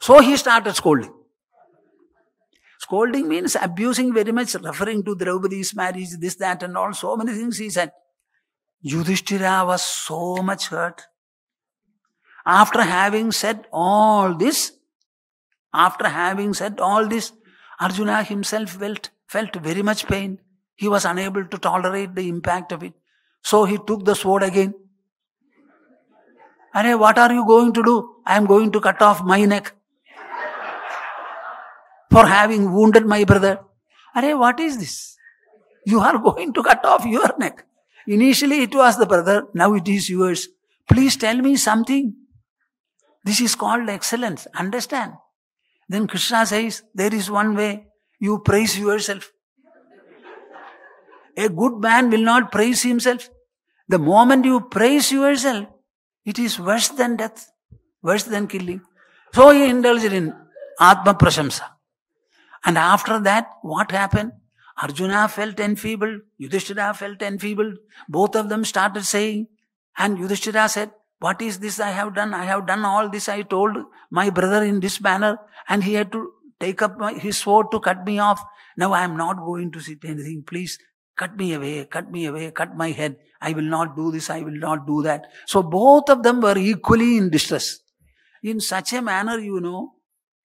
So he started scolding. Scolding means abusing very much, referring to Draupadi's marriage, this, that, and all. So many things he said. Yudhishthira was so much hurt. After having said all this, Arjuna himself felt very much pain. He was unable to tolerate the impact of it. So he took the sword again. Arey, what are you going to do? I am going to cut off my neck for having wounded my brother. Arey, what is this? You are going to cut off your neck. Initially it was the brother, now it is yours. Please tell me something. This is called excellence, understand? Then Krishna says, there is one way, you praise yourself. A good man will not praise himself. The moment you praise yourself, it is worse than death, worse than killing. So he indulged in Atma Prashamsa. And after that, what happened? Arjuna felt enfeebled, Yudhishthira felt enfeebled. Both of them started saying, and Yudhishthira said, what is this I have done? I have done all this. I told my brother in this manner, and he had to take up his sword to cut me off. Now I am not going to sit anything. Please cut me away, cut my head. I will not do this, I will not do that. So both of them were equally in distress. In such a manner, you know,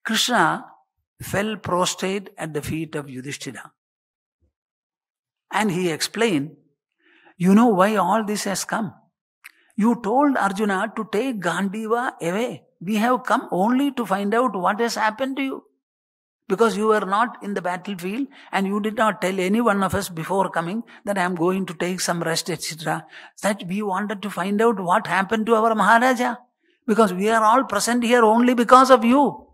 Krishna fell prostrate at the feet of Yudhishthira. And he explained, you know why all this has come. You told Arjuna to take Gandiva away. We have come only to find out what has happened to you. Because you were not in the battlefield and you did not tell any one of us before coming that I am going to take some rest, etc. That we wanted to find out what happened to our Maharaja. Because we are all present here only because of you.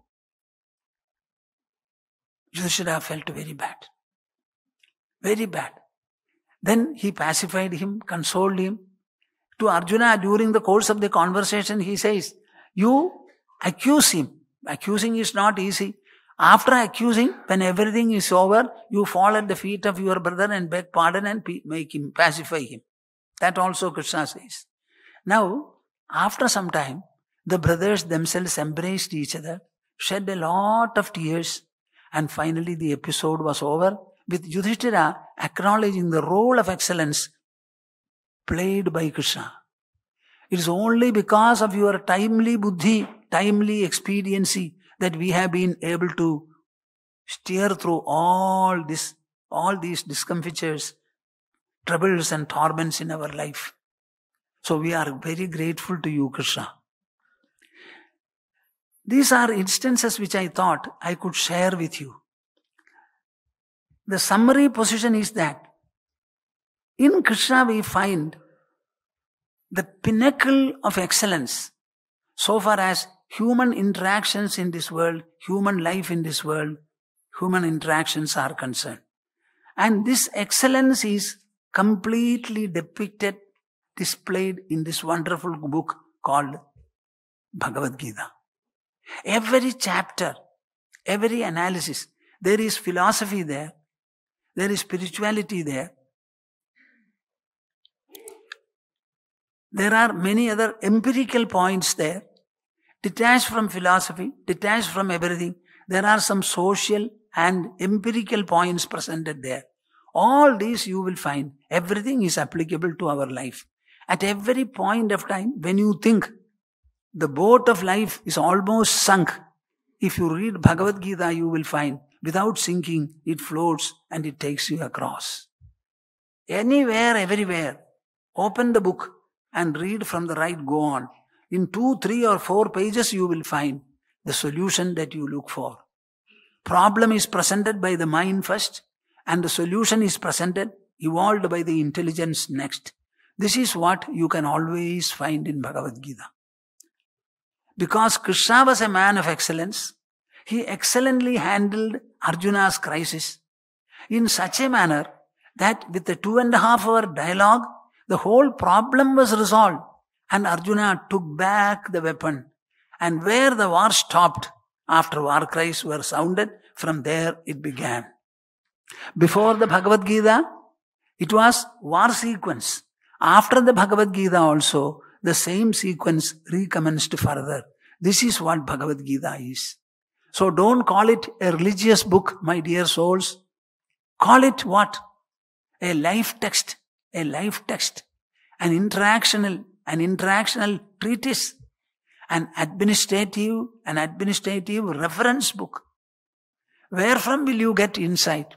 Yudhishthira felt very bad. Very bad. Then he pacified him, consoled him. To Arjuna, during the course of the conversation, he says, you accuse him. Accusing is not easy. After accusing, when everything is over, you fall at the feet of your brother and beg pardon and pacify him. That also Krishna says. Now, after some time, the brothers themselves embraced each other, shed a lot of tears, and finally the episode was over with Yudhishthira acknowledging the role of excellence played by Krishna. It is only because of your timely buddhi, timely expediency, that we have been able to steer through all these discomfitures, troubles and torments in our life. So we are very grateful to you, Krishna. These are instances which I thought I could share with you. The summary position is that in Krishna we find the pinnacle of excellence so far as human interactions in this world, human life in this world, human interactions are concerned. And this excellence is completely depicted, displayed in this wonderful book called Bhagavad Gita. Every chapter, every analysis, there is philosophy there, there is spirituality there. There are many other empirical points there. Detached from philosophy, detached from everything, there are some social and empirical points presented there. All these you will find. Everything is applicable to our life. At every point of time, when you think the boat of life is almost sunk, if you read Bhagavad Gita, you will find without sinking, it floats and it takes you across. Anywhere, everywhere, open the book and read from the right, go on. In 2, 3 or 4 pages, you will find the solution that you look for. Problem is presented by the mind first, and the solution is presented, evolved by the intelligence next. This is what you can always find in Bhagavad Gita. Because Krishna was a man of excellence, he excellently handled Arjuna's crisis in such a manner that with the 2.5-hour dialogue, the whole problem was resolved. And Arjuna took back the weapon. And where the war stopped, after war cries were sounded, from there it began. Before the Bhagavad Gita, it was war sequence. After the Bhagavad Gita also, the same sequence recommenced further. This is what Bhagavad Gita is. So don't call it a religious book, my dear souls. Call it what? A life text. A life text. An interactional treatise, an administrative reference book. Where from will you get insight?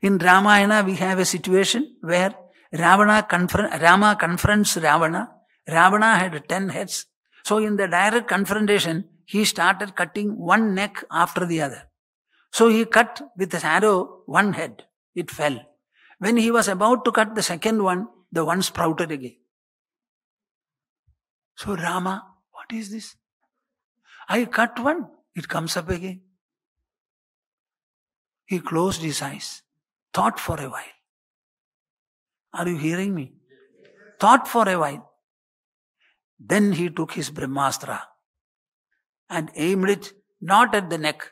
In Ramayana, we have a situation where Rama confronts Ravana. Ravana had 10 heads. So in the direct confrontation, he started cutting one neck after the other. So he cut with his arrow one head. It fell. When he was about to cut the second one, the one sprouted again. So Rama, what is this? I cut one, it comes up again. He closed his eyes, thought for a while. Are you hearing me? Thought for a while. Then he took his Brahmastra and aimed it not at the neck.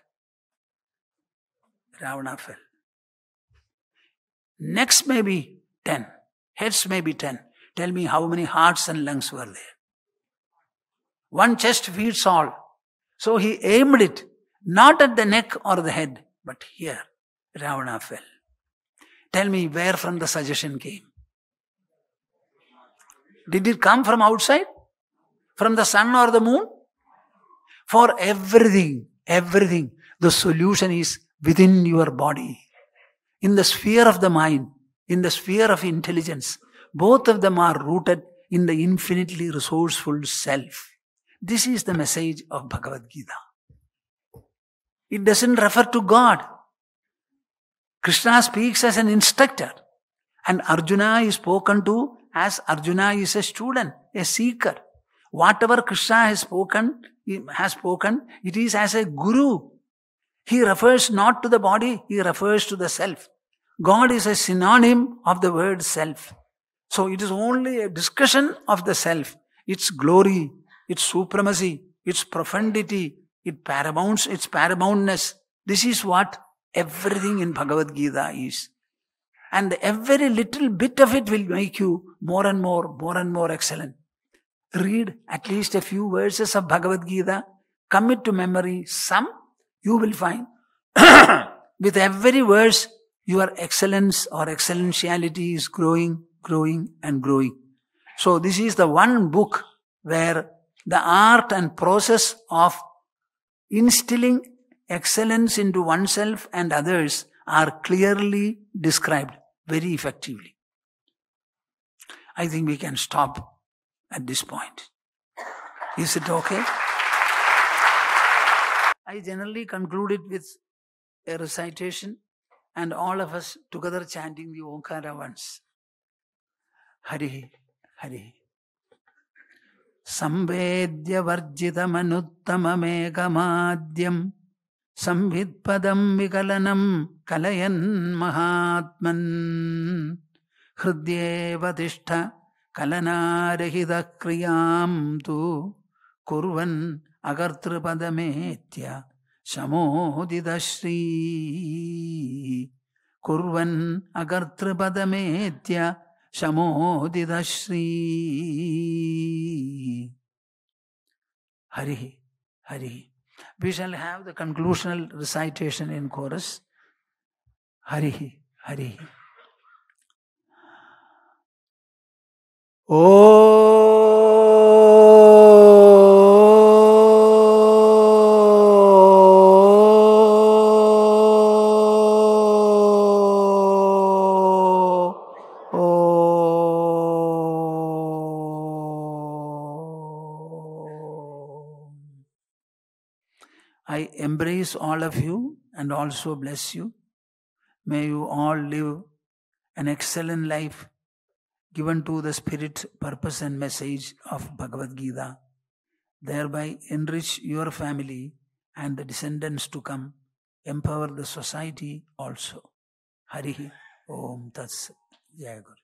Ravana fell. Necks may be 10, heads may be 10. Tell me how many hearts and lungs were there. One chest feeds all. So he aimed it, not at the neck or the head, but here. Ravana fell. Tell me where from the suggestion came. Did it come from outside? From the sun or the moon? For everything, the solution is within your body. In the sphere of the mind, in the sphere of intelligence, both of them are rooted in the infinitely resourceful self. This is the message of Bhagavad Gita. It doesn't refer to God. Krishna speaks as an instructor, and Arjuna is spoken to as Arjuna is a student, a seeker. Whatever Krishna has spoken, it is as a guru. He refers not to the body, he refers to the self. God is a synonym of the word self. So it is only a discussion of the self, its glory, its supremacy, its profundity, its paramountness. This is what everything in Bhagavad Gita is. And every little bit of it will make you more and more excellent. Read at least a few verses of Bhagavad Gita, commit to memory some, you will find with every verse your excellence or excellentiality is growing and growing. So this is the one book where the art and process of instilling excellence into oneself and others are clearly described very effectively. I think we can stop at this point. Is it okay? I generally conclude it with a recitation and all of us together chanting the Omkara once. Hari, Hari. Samvedya varjitam anuttama megamadyam Samvidpadam vikalanam kalayan mahatman Hridyevadishtha kalanarahida kriyam tu kurvan agartripadamethya Samodidashri Kurvan agartripadamethya Samodidashri. Hari, Hari. We shall have the conclusional recitation in chorus. Hari, Hari. I embrace all of you and also bless you. May you all live an excellent life given to the spirit, purpose and message of Bhagavad Gita. Thereby enrich your family and the descendants to come. Empower the society also. Hari Om Tat Sat. Jai Guru.